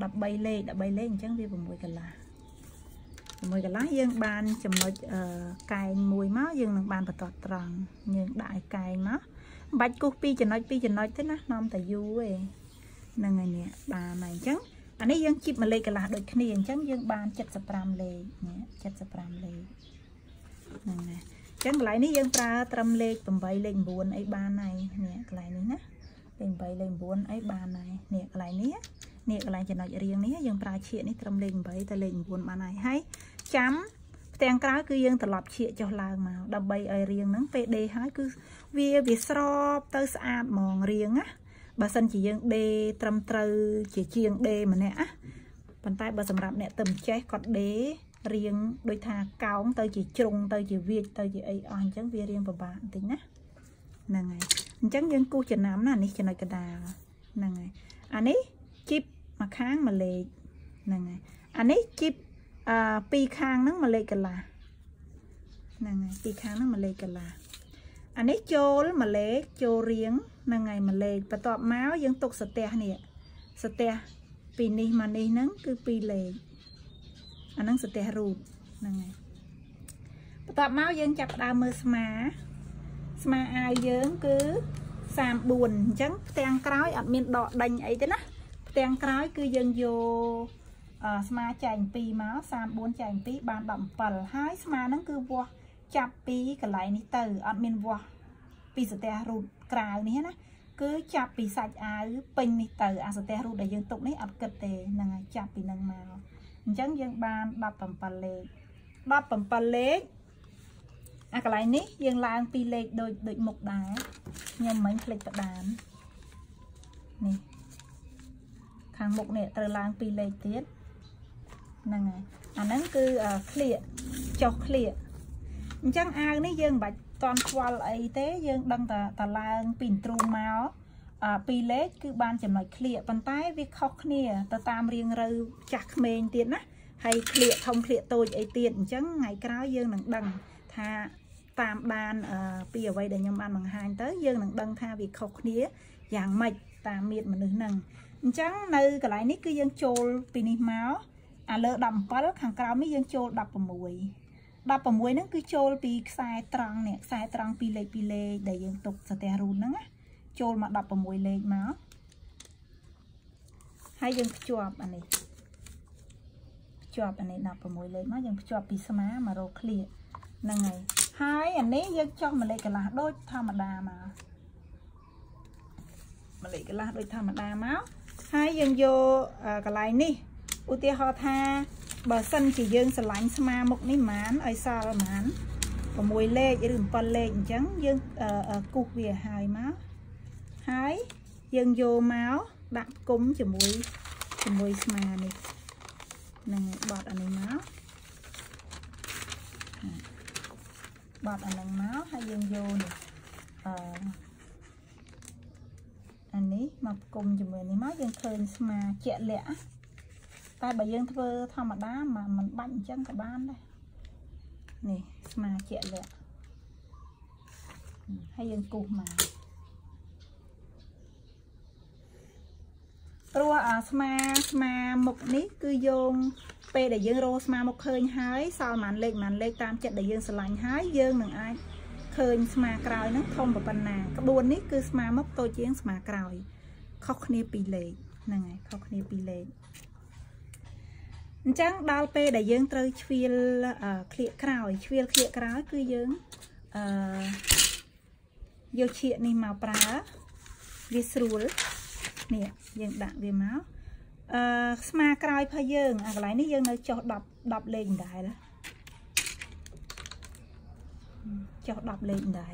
13លេខ13លេខអញ្ចឹងវា6កន្លះ6កន្លះយើងបានចំណុចកែងមួយមកយើងនឹងបានបន្តត្រង់យើងដាក់ឲ្យកែងមកមិនបាច់គូស2ចំណុចទេណានាំតែយូរឯងហ្នឹងហើយនេះបានហើយអញ្ចឹង អានេះយើងជីបមួយលេខកន្លះដូចគ្នាអញ្ចឹងយើងបាន75លេខនេះ75លេខហ្នឹងណាអញ្ចឹងកន្លែងនេះយើងប្រើត្រឹមលេខ8លេខ9អីបានហើយនេះកន្លែងនេះណាលេខ8លេខ9អីបានហើយនេះកន្លែងនេះនេះកន្លែងចំណុចរៀងនេះយើងប្រើឈៀកនេះត្រឹមលេខ8ទៅលេខ9បានហើយហើយចាំផ្ទាំងក្រៅគឺយើងត្រឡប់ឈៀកចុះឡើងមកដើម្បីឲ្យរៀងហ្នឹងពេលដេហើយគឺវាស្របទៅស្អាតហ្មងរៀងណា បើសិនជាយើងដេត្រឹមត្រូវជាជាងដេម្នាក់ណាប៉ុន្តែបើសម្រាប់អ្នកទៅចេះគាត់ដេរៀងដូចថាកោងទៅជាជ្រុងទៅជាវាចទៅជាអីអស់អញ្ចឹងវារៀងពិបាកបន្តិចណាហ្នឹងហើយអញ្ចឹងយើងគូសចំណាំណានេះចំណុចកណ្ដាលហ្នឹងហើយអានេះជីបមួយខាងមួយលេខហ្នឹងហើយអានេះជីបពីរខាងហ្នឹងមួយលេខកន្លះហ្នឹងហើយពីរខាងហ្នឹងមួយលេខកន្លះ អានេះចូលមួយលេខចូលរៀងហ្នឹងហើយមួយលេខបន្ទាប់មកយើងទុកស្ទះនេះស្ទះពីនេះមកនេះហ្នឹងគឺ2លេខអាហ្នឹងស្ទះរូបហ្នឹងហើយបន្ទាប់មកយើងចាប់ដើមមើលស្មាអាវយើងគឺ34អញ្ចឹងផ្ទាំងក្រោយអត់មានដកដេញអីទេណាផ្ទាំងក្រោយគឺយើងយកស្មាចែក2មក34ចែក2បាន17ហើយស្មាហ្នឹងគឺវាស់ចាប់ពីកន្លែងនេះទៅអត់មានវាស់ពីស្ទះរូបក្រៅនេះណាគឺចាប់ពីសាច់អាវពេញនេះទៅអាស្ទះរូបដែលយើងទុកនេះអត់គិតទេហ្នឹងហើយចាប់ពីនឹងមកអញ្ចឹងយើងបាន17លេខ17លេខអាកន្លែងនេះយើងឡើង2លេខដូចមុខដែរខ្ញុំមិញផ្លេចបដាននេះខាងមុខនេះត្រូវឡើង2លេខទៀតហ្នឹងហើយអាហ្នឹងគឺឃ្លៀកចុះឃ្លៀក អញ្ចឹងអាវនេះយើងមិនបាច់តន់ខ្វល់អីទេយើងដឹងតែឡើងពីអន្ទ្រូងមកពីលេខគឺបានចំណុចឃ្លៀកប៉ុន្តែវាខុសគ្នាទៅតាមរៀងរូវចាស់ក្មេងទៀតណាហើយឃ្លៀកធំឃ្លៀកតូចអីទៀតអញ្ចឹងថ្ងៃក្រោយយើងនឹងដឹងថាតាមបានពីអ្វីដែលខ្ញុំបានបង្ហាញទៅយើងនឹងដឹងថាវាខុសគ្នាយ៉ាងម៉េចតាមមាត្រមនុស្សហ្នឹងអញ្ចឹងនៅកន្លែងនេះគឺយើងចូលពីនេះមកអាលើ17ខាងក្រោមនេះយើងចូល16 16ហ្នឹងគឺចូលពីខ្សែត្រង់នេះខ្សែត្រង់2លេខដែលយើងទុកស្ទះរូនហ្នឹងណាចូលមក16លេខមកហើយយើងភ្ជាប់អានេះ16លេខមកយើងភ្ជាប់ពីស្មាមករកឃ្លៀកហ្នឹងហើយអានេះយើងចុះមួយលេខកន្លះដូចធម្មតាមកមួយលេខកន្លះដូចធម្មតាមកហើយយើងយកកន្លែងនេះឧទាហរណ៍ថាបើសិនជាយើងស្រឡាញ់ស្មាមុខនេះហ្មងឲ្យសល់ហ្មង6លេខឬ7លេខអញ្ចឹងយើងគូសវាឲ្យមកហើយយើងយកមកដាក់ផ្គុំជាមួយ ជាមួយស្មានេះនឹងបត់អានេះមកបត់អានឹងមកហើយយើងយកនេះអានេះមកផ្គុំជាមួយនេះមកយើងឃើញស្មាជាក់លាក់តែបើយើងធ្វើធម្មតាមិនបាច់អញ្ចឹងក៏បានដែរនេះស្មាជាក់លាក់ហើយយើងគូសមកព្រោះស្មាមុខនេះគឺយើងពេលដែលយើងរកស្មាមុខឃើញហើយសល់ម៉ានលេខតាមចិត្តដែលយើងស្រឡាញ់ហើយយើងនឹងអាចឃើញស្មាក្រោយហ្នឹងធំប៉ុណ្ណាក្បួននេះគឺស្មាមុខតូចជាងស្មាក្រោយខុសគ្នាពីលេខហ្នឹងហើយខុសគ្នាពីលេខអញ្ចឹងដល់ពេលដែលយើងត្រូវឆ្លៀលឃ្លៀកក្រោយគឺយើងយកឈៀកនេះមកប្រើវាស្រួលនេះយើងដាក់វាមកស្មាក្រោយរបស់យើងអាកន្លែងនេះយើងនៅចុះ10លេខម្ដងចុះ10លេខម្ដងបន្ទាប់មក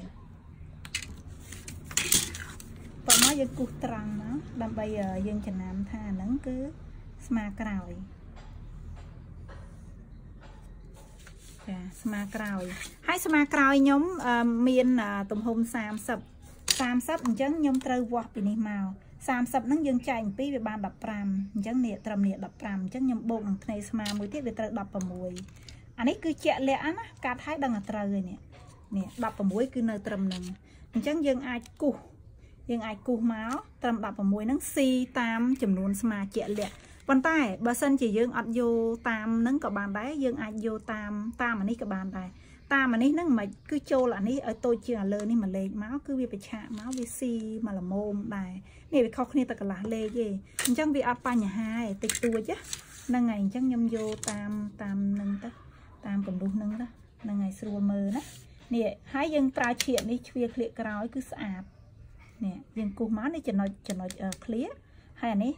យើងគូសត្រង់មកដើម្បីយើងចំណាំថាហ្នឹងគឺស្មាក្រោយចាស្មាក្រោយហើយស្មាក្រោយខ្ញុំមានទំហំ30អញ្ចឹងខ្ញុំត្រូវវាស់ពីនេះមក30ហ្នឹងយើងចែកពីវាបាន15អញ្ចឹងនេះត្រឹមនេះ15អញ្ចឹងខ្ញុំបូកនឹងផ្នែកស្មាមួយទៀតវាត្រូវ16អានេះគឺជាក់លាក់ណាកាត់ហើយដឹងតែត្រូវឯនេះនេះ16គឺនៅត្រឹមហ្នឹងអញ្ចឹងយើងអាចគូសមកត្រឹម16ហ្នឹងស៊ីតាមចំនួនស្មាជាក់លាក់ប៉ុន្តែបើសិនជាយើងអត់យកតាមហ្នឹងក៏បានដែរយើងអាចយកតាមអានេះក៏បានដែរតាមអានេះហ្នឹងមិនគឺចូលអានេះឲ្យតូចជាងអាលើនេះមួយលេខមកគឺវាប្រឆាកមកវាស៊ីមកល្មមដែរនេះវាខុសគ្នាតែកន្លះលេខទេអញ្ចឹងវាអត់បញ្ហាទេតិចតួចហ្នឹងហើយអញ្ចឹងខ្ញុំយកតាមហ្នឹងទៅតាមកម្រុះហ្នឹងទៅហ្នឹងហើយស្រួលមើលណានេះហើយយើងប្រើឈៀកនេះជ្វាឃ្លៀកក្រោយគឺស្អាតនេះយើងគូសមកនេះចំណុចឃ្លៀកហើយអានេះ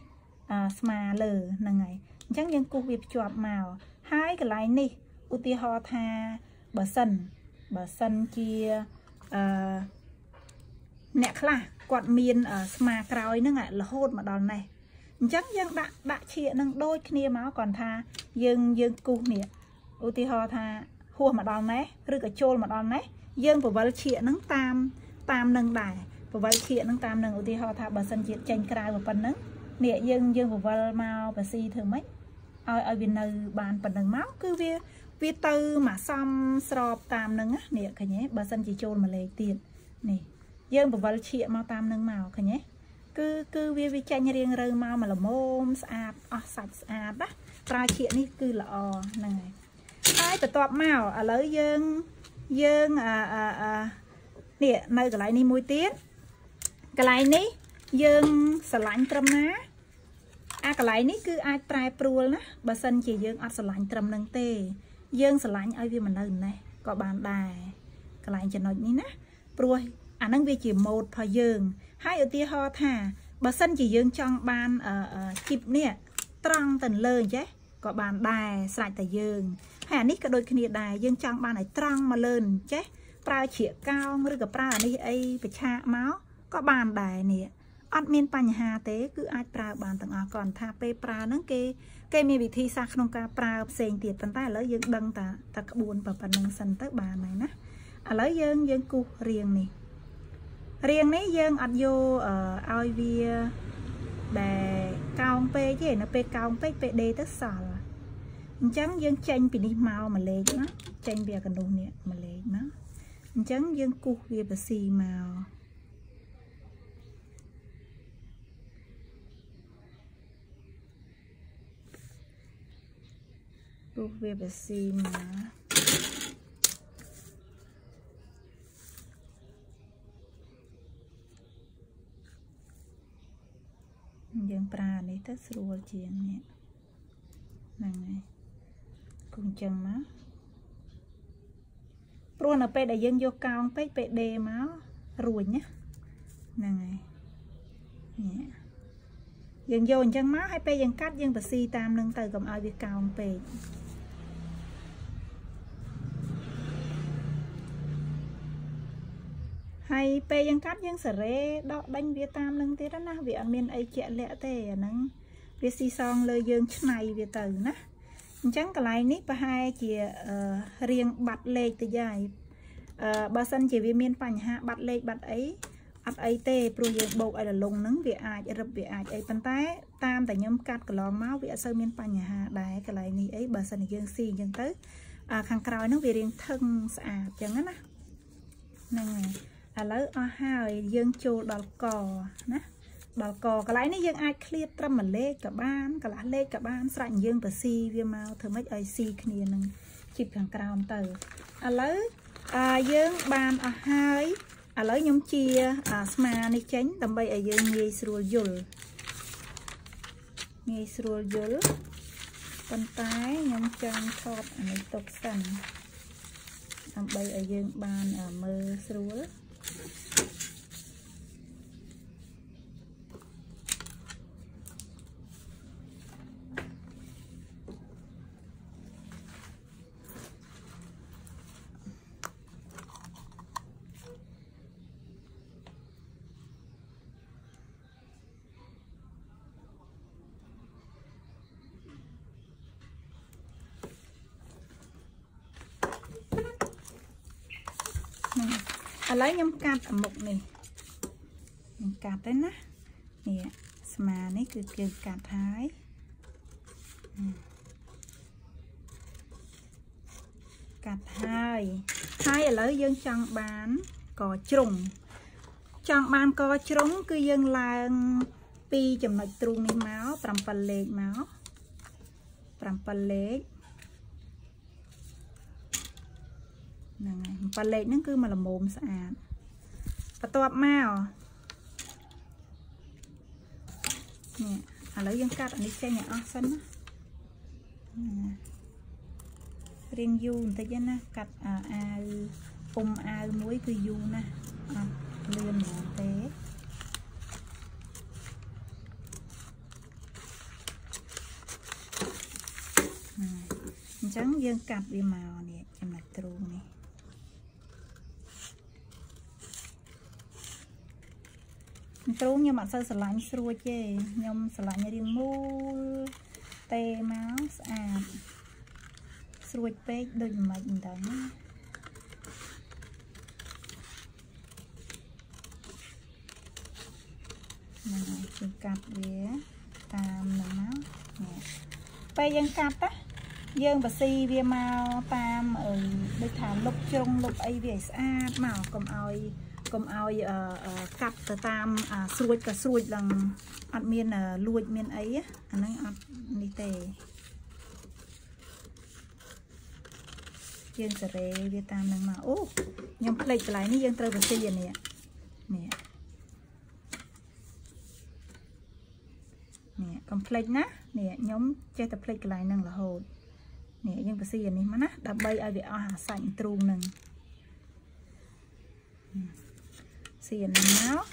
ស្មាលើហ្នឹងហើយអញ្ចឹងយើងគូសវាភ្ជាប់មកហើយកន្លែងនេះឧទាហរណ៍ថាបើសិនជាអ្នកខ្លះគាត់មានស្មាក្រោយហ្នឹងរហូតមកដល់នេះអញ្ចឹងយើងដាក់ឈៀកហ្នឹងដូចគ្នាមកគាត់ថាយើងគូសនេះឧទាហរណ៍ថាហួសមកដល់នេះឬក៏ចូលមកដល់នេះយើងពវលឈៀកហ្នឹងតាមនឹងដែរពវលឈៀកហ្នឹងតាមនឹងឧទាហរណ៍ថាបើសិនជាចេញក្រៅប៉ុណ្ណឹងនេះយើងពវលមកបស៊ីធ្វើម៉េចឲ្យវានៅបានប៉ុណ្ណឹងមកគឺវាទៅមកសំស្របតាមនឹងនេះឃើញទេបើសិនជាចូលមួយលេខទៀតនេះយើងពវលឈៀកមកតាមនឹងមកឃើញទេគឺវាចាញ់រៀងរើមកល្មមស្អាតអស់សាច់ស្អាតណាប្រើឈៀកនេះគឺល្អហ្នឹងហើយបន្ទាប់មកឥឡូវយើងនេះនៅកន្លែងនេះមួយទៀតកន្លែងនេះយើងស្រឡាញ់ត្រឹមណាអាកន្លែងនេះគឺអាចប្រែប្រួលណាបើសិនជាយើងអត់ស្រឡាញ់ត្រឹមនឹងទេយើងស្រឡាញ់ឲ្យវាមនុស្សនេះក៏បានដែរកន្លែងចំណុចនេះណាព្រោះអានឹងវាជាម៉ូដរបស់យើងហើយឧទាហរណ៍ថាបើសិនជាយើងចង់បានជីបនេះត្រង់ទៅលើចេះក៏បានដែរស្រេចតែយើងហើយអានេះក៏ដូចគ្នាដែរយើងចង់បានឲ្យត្រង់មកលើចេះប្រើជ្រាកកោងឬក៏ប្រើអានេះអីប្រឆាកមកក៏បានដែរនេះអត់មានបញ្ហាទេគឺអាចប្រើបានទាំងអស់គាត់ថាពេលប្រើហ្នឹងគេមានវិធីសាស្ត្រក្នុងការប្រើផ្សេងទៀតប៉ុន្តែឥឡូវយើងដឹងតែក្បួនប៉ុណ្្នឹងសិនទៅបានហើយណាឥឡូវយើងគូសរៀងនេះយើងអត់យកឲ្យវាដែលកោងពេកទេនៅពេលកោងពេកពេលដេទៅសល់អញ្ចឹងយើងចេញពីនេះមកមួយលេខណាចេញពីកណ្ដុះនេះមួយលេខណាអញ្ចឹងយើងគូសវាបស៊ីមកវាបស៊ីមកយើងប្រើនេះទៅស្រួលជាងនេះហ្នឹងហើយគុំចឹងមកព្រោះនៅពេលដែលយើងយកកោងពេលដេមករួចណាហ្នឹងហើយនេះយើងយកអញ្ចឹងមកហើយពេលយើងកាត់យើងបស៊ីតាមនឹងទៅកុំឲ្យវាកោងពេកហើយពេលយើងកាត់យើងសរេដកដេញវាតាមនឹងទៀតណាវាអត់មានអីជាក់លាក់ទេអាហ្នឹង we see song lơ dương này về từ nè chẳng cái này nít và hai chỉ riêng bật lệ từ dài bà sân chỉ vì miền phẳng ha bật lệ bật ấy at ấy tê project bột ấy là lồng nắng về ai rập về ai ấy bàn tay tam tại nhóm cắt cái lon máu về sơ miền phẳng ha đại cái này ní ấy bà sân này dương xì dương tới khang còi nó về riêng thân sạch chẳng á nè này à lỡ o hai dương chua đào cò nè đào cò cái lái này dương ai clear trăm mình lê cả ban cái lá lê cả ban sạn dương và xì viêm mau thơm mấy ai xì kia nè chụp khang còi từ à lỡ dương ban o hai à lỡ nhóm chia sma này tránh tầm bay ở dương nghe sầu dừa con tái nhóm chân thọt này tục sẵn tầm bay ở dương ban ở mơ sầu lấy nhóm cắt ở mục này mình cắt đấy nè nè mà này cứ kiểu cắt thái cắt hai ở lấy dương chọn bán cò trùng chọn bán cò trúng cứ dương là pi chấm mạch trùng này máu trầm phần lệ máu trầm phần lệ và lệ nó cứ mà là mồm sạch và toạp màu nè à lấy dân cắt ở đi xe nhà áo xanh riêng du người ta chứ nè cắt ở ao muối cứ du nè lên màu té trắng dân cặp đi màu nè em là trù nè trúng nhưng mà sao sờ lạnh xua chê nhưng sờ lạnh đi mua tê máu à xua pê đừng mạnh đấy này chỉ cặp vía tam là máu nè pê dân cặp á dương và si vía màu tam ở đây thảm lục trung lục ấy vía xa màu cầm oi cầm oi cặp từ tam suối cả suối rằng ăn miên luộc miên ấy anh ấy ăn đi tè riêng sờ rê việt tam đang mà ô nhóm plei cái này riêng trời bờ tây vậy nè nè nè còn plei nè nè nhóm chơi tập plei cái này đang là hồ nè riêng bờ tây vậy nè mà nè đập bay ai về ao hà sành trùng nè xiên máu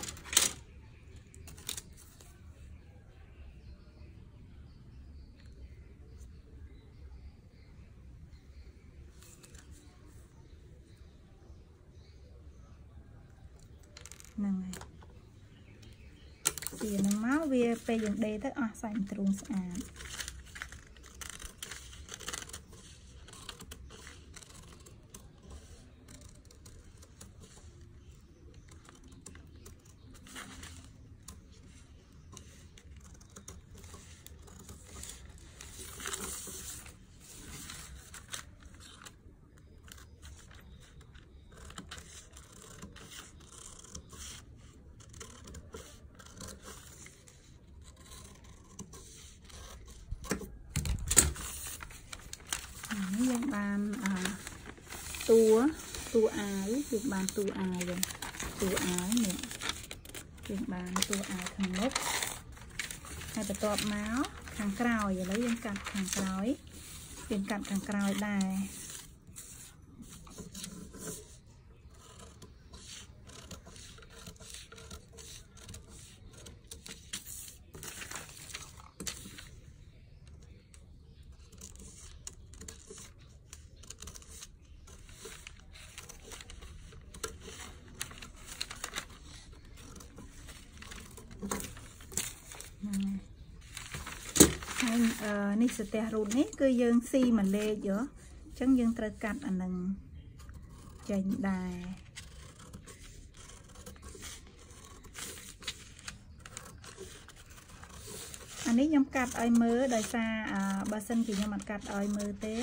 năng này xiên máu về về dần đây tới xanh trùng sạch tua ái việc bàn tua ái rồi tua ái nè việc bàn tua ái thằng lốc hai tập tọt máu thằng còi rồi lấy viên cạn thằng còi viên cạn thằng còi đài នេះ ស្ទះ រូត នេះ គឺ យើង ស៊ី មួយ លេខ យោ អញ្ ចឹង យើង ត្រូវ កាត់ អា នឹង ចេញ ដែរ អា នេះ ខ្ញុំ កាត់ ឲ្យ មើល ដោយ សារ បើ សិន ជា ខ្ញុំ អត់ កាត់ ឲ្យ មើល ទេ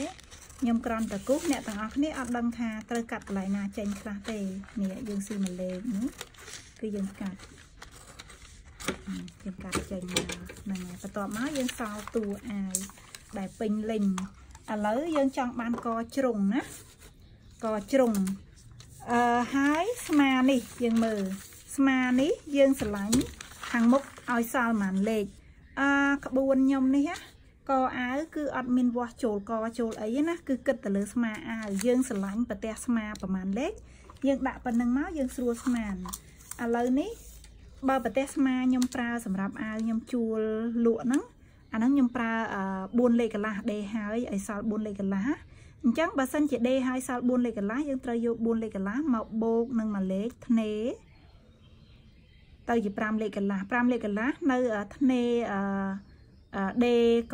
ខ្ញុំ ក្រំ ត គុះ អ្នក ទាំង អស់ គ្នា អត់ ដឹង ថា ត្រូវ កាត់ កន្លែង ណា ចេញ ខ្លះ ទេ នេះ យើង ស៊ី មួយ លេខ នេះ គឺ យើង កាត់ យើង កាត់ ចេញ ហ្នឹង ហើយ បន្ទាប់ មក យើង សោ តួ អាយ ដែល ពេញ លេញ ឥឡូវ យើង ចង់ បាន ក ជ្រុង ណា ក ជ្រុង ហើយ ស្មា នេះ យើង មើល ស្មា នេះ យើង ស្រឡាញ់ ខាង មុខ ឲ្យ សល់ មួយ លេខ ក្បួន ខ្ញុំ នេះ ណា ក អាវ គឺ អត់ មាន វាស់ ចូល ក ចូល អី ណា គឺ គិត ទៅ លើ ស្មា អាវ យើង ស្រឡាញ់ ប្រទេស ស្មា ប្រហែល លេខ យើង ដាក់ ប៉ុណ្្នឹង មក យើង ស្រួល ស្មាន ឥឡូវ នេះ បើ ប្រទេសស្មា ខ្ញុំ ប្រើ សម្រាប់ អាវ ខ្ញុំ ជួល លក់ ហ្នឹង អា ហ្នឹង ខ្ញុំ ប្រើ 4 លេខ កន្លះ ដេ ហើយ ឲ្យ សល់ 4 លេខ កន្លះ អញ្ ចឹង បើ សិន ជា ដេ ហើយ សល់ 4 លេខ កន្លះ យើង ត្រូវ យក 4 លេខ កន្លះ មក បូក នឹង 1 លេខ ធ្នេ ទៅ ជា 5 លេខ កន្លះ 5 លេខ កន្លះ នៅ ធ្នេ ដេ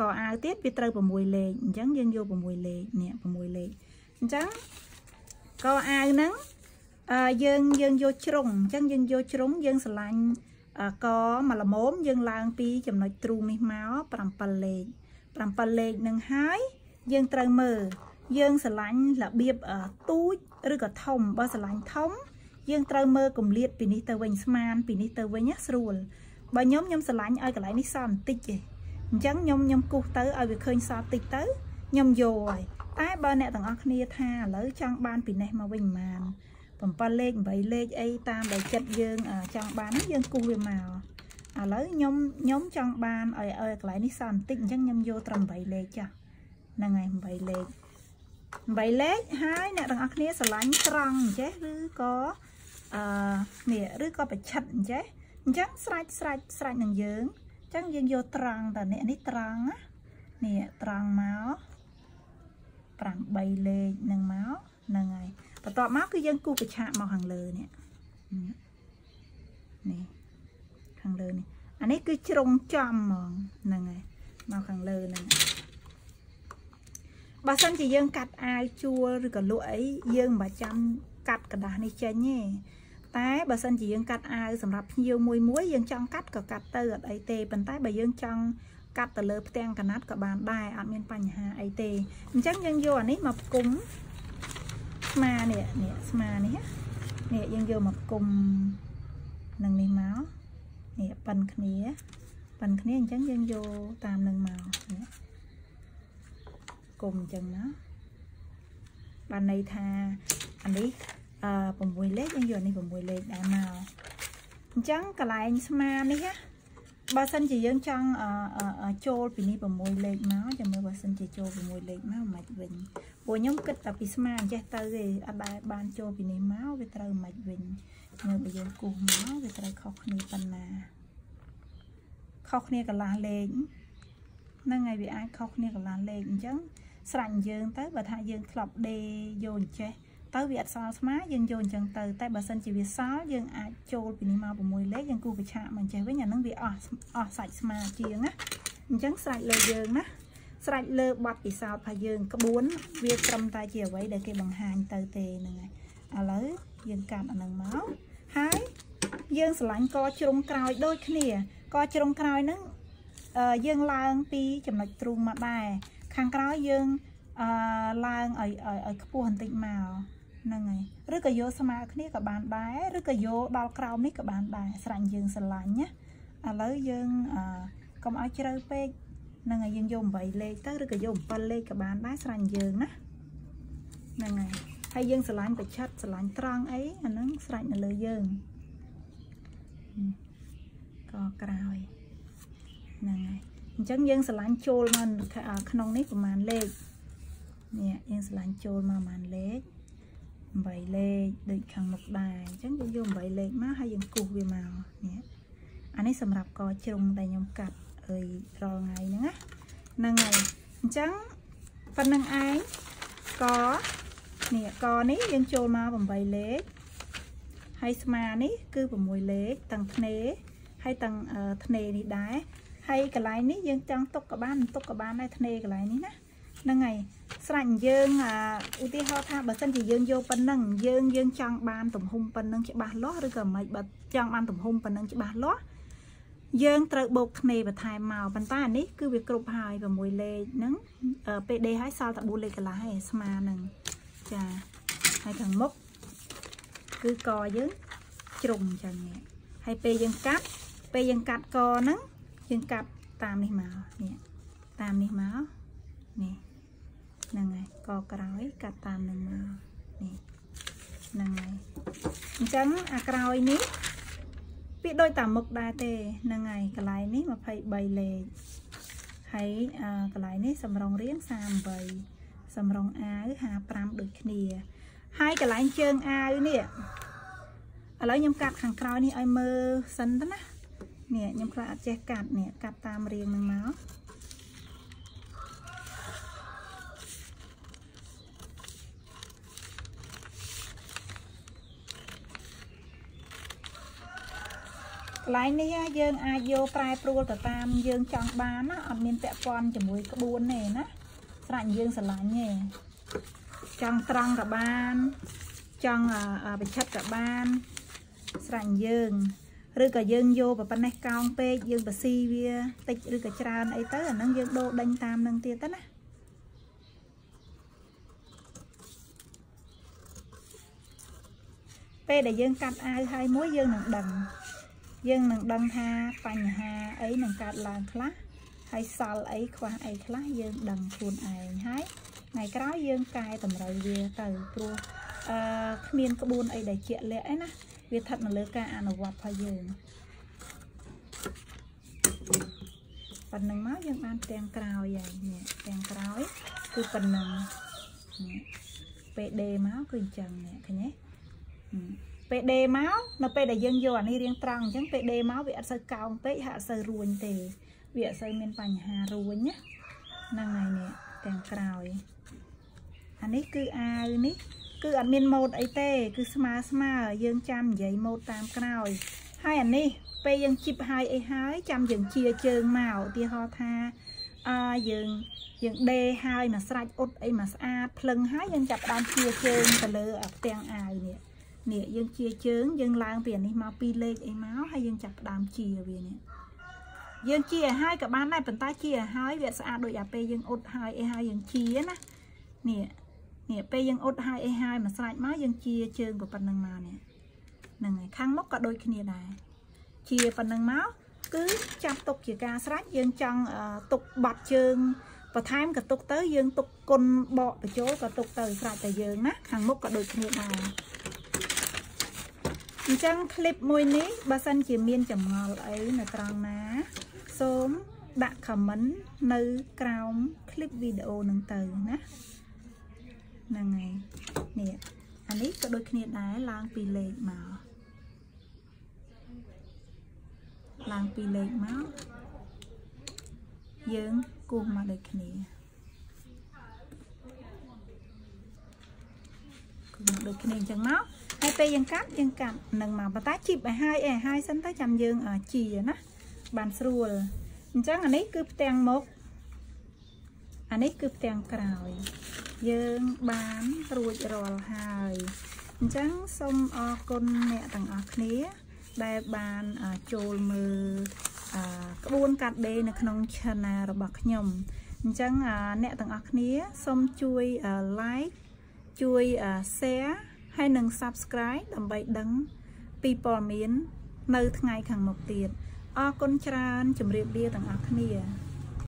កអាវ ទៀត វា ត្រូវ 6 លេខ អញ្ ចឹង យើង យក 6 លេខ នេះ 6 លេខ អញ្ ចឹង កអាវ ហ្នឹង យើង យក ជ្រុង អញ្ ចឹង យើង យក ជ្រុង យើង ស្រឡាញ់ ក មួយ ល្មម យើង ឡើង ពី ចំណុច ទ្រូង នេះ មក 7 លេខ 7 លេខ នឹង ហើយ យើង ត្រូវ មើល យើង ស្រឡាញ់ របៀប ទូច ឬ ក៏ ធំ បើ ស្រឡាញ់ ធំ យើង ត្រូវ មើល គម្លាត ពី នេះ ទៅ វិញ ស្មាន ពី នេះ ទៅ វិញ ស្រួល បើ ខ្ញុំ ស្រឡាញ់ ឲ្យ កន្លែង នេះ សល់ បន្តិច ទេ អញ្ ចឹង ខ្ញុំ គូស ទៅ ឲ្យ វា ឃើញ សល់ តិច ទៅ ខ្ញុំ យក ហើយ តែ បើ អ្នក ទាំង អស់ គ្នា ថា ឥឡូវ ចង់ បាន ពី នេះ មក វិញ ប៉ុន្មាន 7 លេខ 8 លេខ អី តាម ដែល ចិត្ត យើង ចង់ បាន យើង គូស វា មក ឥឡូវ ខ្ញុំ ចង់ បាន ឲ្យ កន្លែង នេះ សល់ បន្តិច អញ្ ចឹង ខ្ញុំ យក ត្រឹម 8 លេខ ចាស់ ហ្នឹង ហើយ 8 លេខ 8 លេខ ហើយ អ្នក ទាំង អស់ គ្នា ស្រឡាញ់ ត្រង់ ចេះ ឬ ក៏ នេះ ឬ ក៏ ប្រឆិត ចេះ អញ្ ចឹង ស្រេច នឹង យើង អញ្ ចឹង យើង យក ត្រង់ ត អ្នក នេះ ត្រង់ ណា នេះ ត្រង់ មក 8 លេខ នឹង មក ហ្នឹង ហើយ បន្ទាប់ មក គឺ យើង គូសប្រឆាក មក ខាង លើ នេះ នេះ ខាង លើ នេះ អា នេះ គឺ ជ្រុង ចំ ហ្មង ហ្នឹង ហើយ មក ខាង លើ ហ្នឹង បើ សិន ជា យើង កាត់ អាវ ជួល ឬ ក៏ លក់ អី យើង មិន បាច់ ចាំ កាត់ กระดาษ នេះ ចេញ ទេ តែ បើ សិន ជា យើង កាត់ អាវ សម្រាប់ ភ្ញៀវ មួយ យើង ចង់ កាត់ ក៏ កាត់ ទៅ អត់ អី ទេ ប៉ុន្តែ បើ យើង ចង់ កាត់ ទៅ លើ ផ្ទាំង កណាត់ ក៏ បាន ដែរ អត់ មាន បញ្ហា អី ទេ អញ្ ចឹង យើង យក អា នេះ មក ផ្គុំ ស្មា នេះ នេះ ស្មា នេះ នេះ យើង យក មក ផ្គុំ នឹង នេះ មក នេះ ប៉ិន គ្នា ប៉ិន គ្នា អញ្ ចឹង យើង យក តាម នឹង មក នេះ ផ្គុំ អញ្ ចឹង មក បាន ន័យ ថា អា នេះ 6 លេខ យើង យក អា នេះ 6 លេខ ដែរ មក អញ្ ចឹង កន្លែង ស្មា នេះ ណា បើ សិន ជា យើង ចង់ ចូល ពី នេះ 6 លេខ មក ចាំ មើល បើ សិន ជា ចូល 6 លេខ មក មិន វិញ ពួកខ្ញុំ គិត តែ ពី ស្មា ចេះ ទៅ ទេ អត់ ដែរ បាន ចូល ពី នេះ មក វា ត្រូវ មិន វិញ នៅ បើ យើង គូស មក វា ត្រូវ ខុស គ្នា ប៉ុណ្ណា ខុស គ្នា កន្លះ លេខ ហ្នឹង ហើយ វា អាច ខុស គ្នា កន្លះ លេខ អញ្ ចឹង ស្រេច យើង ទៅ បើ ថា យើង ធ្លាប់ ដេ យក អញ្ ចេះ ទៅ វា អត់ សល់ ស្មា យើង យក អញ្ ចឹង ទៅ តែ បើ សិន ជា វា សល់ យើង អាច ចូល ពី នេះ មក 6 លេខ យើង គូសប្រឆាក មក អញ្ ចេះ វិញ អា ហ្នឹង វា អស់ សាច់ ស្មា ជាង ណា អញ្ ចឹង ស្រេច លើ យើង ណា ស្រេច លើ បាត់ ពិសោធន៍ របស់ យើង ក្បួន វា ត្រឹម តែ ជា អ្វី ដែល គេ បង្ហាញ ទៅ ទេ ហ្នឹង ហើយ ឥឡូវ យើង កាត់ អា ហ្នឹង មក ហើយ យើង ស្រឡាញ់ ក ជ្រុង ក្រោយ ដូច គ្នា ក ជ្រុង ក្រោយ ហ្នឹង យើង ឡើង ពី ចំណុច ទ្រូង មក ដែរ ខាង ក្រោយ យើង ឡើង ឲ្យ ខ្ពស់ បន្តិច មក ហ្នឹង ហើយ ឬ ក៏ យក ស្មើ គ្នា ក៏ បាន ដែរ ឬ ក៏ យក ដល់ ក្រោម នេះ ក៏ បាន ដែរ ស្រេច យើង ស្រឡាញ់ ណា ឥឡូវ យើង កុំ ឲ្យ ជ្រៅ ពេក ហ្នឹង ហើយ យើង យក 8 លេខ ទៅ ឬ ក៏ យក 7 លេខ ក៏ បាន ដែរ ស្រេច យើង ណា ហ្នឹង ហើយ ហើយ យើង ស្រឡាញ់ ប្រឆិត ស្រឡាញ់ ត្រង់ អី អា ហ្នឹង ស្រេច នៅ លើ យើង ក ក្រោយ ហ្នឹង ហើយ អញ្ ចឹង យើង ស្រឡាញ់ ចូល មក ក្នុង នេះ ប្រហែល លេខ នេះ យើង ស្រឡាញ់ ចូល មក ប្រហែល លេខ 8 លេខ ដូច ខាង មុខ ដែរ អញ្ ចឹង យើង យក 8 លេខ មក ហើយ យើង គូស វា មក នេះ អា នេះ សម្រាប់ ក ជ្រុង ដែល ខ្ញុំ កាត់ រាល់ ថ្ងៃ ហ្នឹង ណា ហ្នឹង ហើយ អញ្ ចឹង ប៉ុណ្្នឹង ឯង ក នេះ ក នេះ យើង ចូល មក 8 លេខ ហើយ ស្មា នេះ គឺ 6 លេខ ទាំង ធ្នេ ហើយ ទាំង ធ្នេ នេះ ដែរ ហើយ Hay cái lái này dương trăng tóc cả ban này thề cái lái này nè năng ngày sẵn dương à ưu tiên họ tha bớt sẵn thì dương vô phần năng dương dương trăng ban tổng hùng phần năng chỉ ba lót rồi cả mấy bớt trăng ban tổng hùng phần năng chỉ ba lót dương trợ bột này bớt thay màu phần ta này cứ việc cột hài và mùi lê nắng pd hái sao tạo bùn lê cái lái sma nằng trà hai thằng mốc cứ co dương trùng chẳng nhẹ hay p dương cắt co nắng dương cặp tam này màu nè tam này màu nè năng này co cày cặp tam này màu nè năng này trắng à cày ní bị đôi tả mực đa tê năng này cái lái ní mà phải bày lề thấy cái lái ní sầm rong riêng sam bày sầm rong a thứ hà pram được nè hai cái lái chân a nè ở lối nhâm cặp hàng cày ní ai mơ sân đó nè nè nhâm cặp che cặp nè cặp tam riêng này màu lái này dương ai vô prai pruol cả tam dương chọn bán á miền tẹt con chỉ mùi cái buôn này nè sạn dương sạt lánh nè chọn trăng cả ban chọn bị chặt cả ban sạn dương rồi cả dương vô và bên này cao pe dương và si vía tịch rồi cả tràn ấy tới là nâng dương đô đánh tam nâng tia tất á pe để dương cắt ai hai mối dương nặng đần dương nặng đần ha pành ha ấy nặng cắt là khá hay sal ấy khoa ấy khá dương đần cuốn ai hái ngày cáo dương cài tầm rồi về từ pro miền có buôn ấy để chuyện lẽ nè việc thật mà lừa cả ăn quạt phải dương phần nặng máu dương ăn tem cào vậy nè tem cào ấy cứ phần nặng pd máu cứ chằng nè cái nhé pd máu nó p để dân vô anh đi riêng trăng chẳng pd máu bị sơ cao tới hạ sơ ruồn thì bị sơ miền pành hà ruồn nhé năng này nè tem cào anh ấy cứ a ní cứ ăn miên một ấy tê cứ sma dương chăm vậy một tam cày hai anh đi pe dương chip hai ấy hái chăm dương chia chơn màu tia ho tha dương dương đê hai mà sạch út ấy mà a plung hái dương chập đan chia chơn từ lơ ở teng ai nè nè dương chia chơn dương lang tiền đi máu pi lê ấy máu hay dương chập đan chia về nè dương chia hai cả ban này phần ta chia hái về a đôi à pe dương út hai ấy hai dương chia nè nè nè p dương út 2a2 mà sạch máu dương chia chương của phần năng màu nè này khang mốc cả đôi khi nè đài chia phần năng máu cứ chăm tục chỉ ca sạch dương trong tục bọt chương và tham cả tục tới dương tục côn bọ ở chỗ và tục từ sạch tại dương nát khang mốc cả đôi khi nè đài trong clip môi ní bà xanh chỉ miên chầm ngọt ấy là tròn ná xốm đã comment nơi cao clip video nâng từ nè năng này nè anh ấy có đôi khi đá lang pì lệ màu lang pì lệ máu dương cuồng mà đôi khi chẳng máu hai pe dương cắt nâng màu và tá chip hai sân tá chầm dương ở chì vậy nè bàn sùa chắc anh ấy cứ tang một anh ấy cứ tang cào dương bán ruột rồi hài trắng sông o con mẹ thằng ở khía đại bàn trồi mờ buôn cát đây là nông chăn à rồi bạc nhom trắng mẹ thằng ở khía sông chui like chui share hay nâng subscribe đầm bậy đắng people miến nơi ngày càng một tiền o con tràn chấm riệp bia thằng ở khía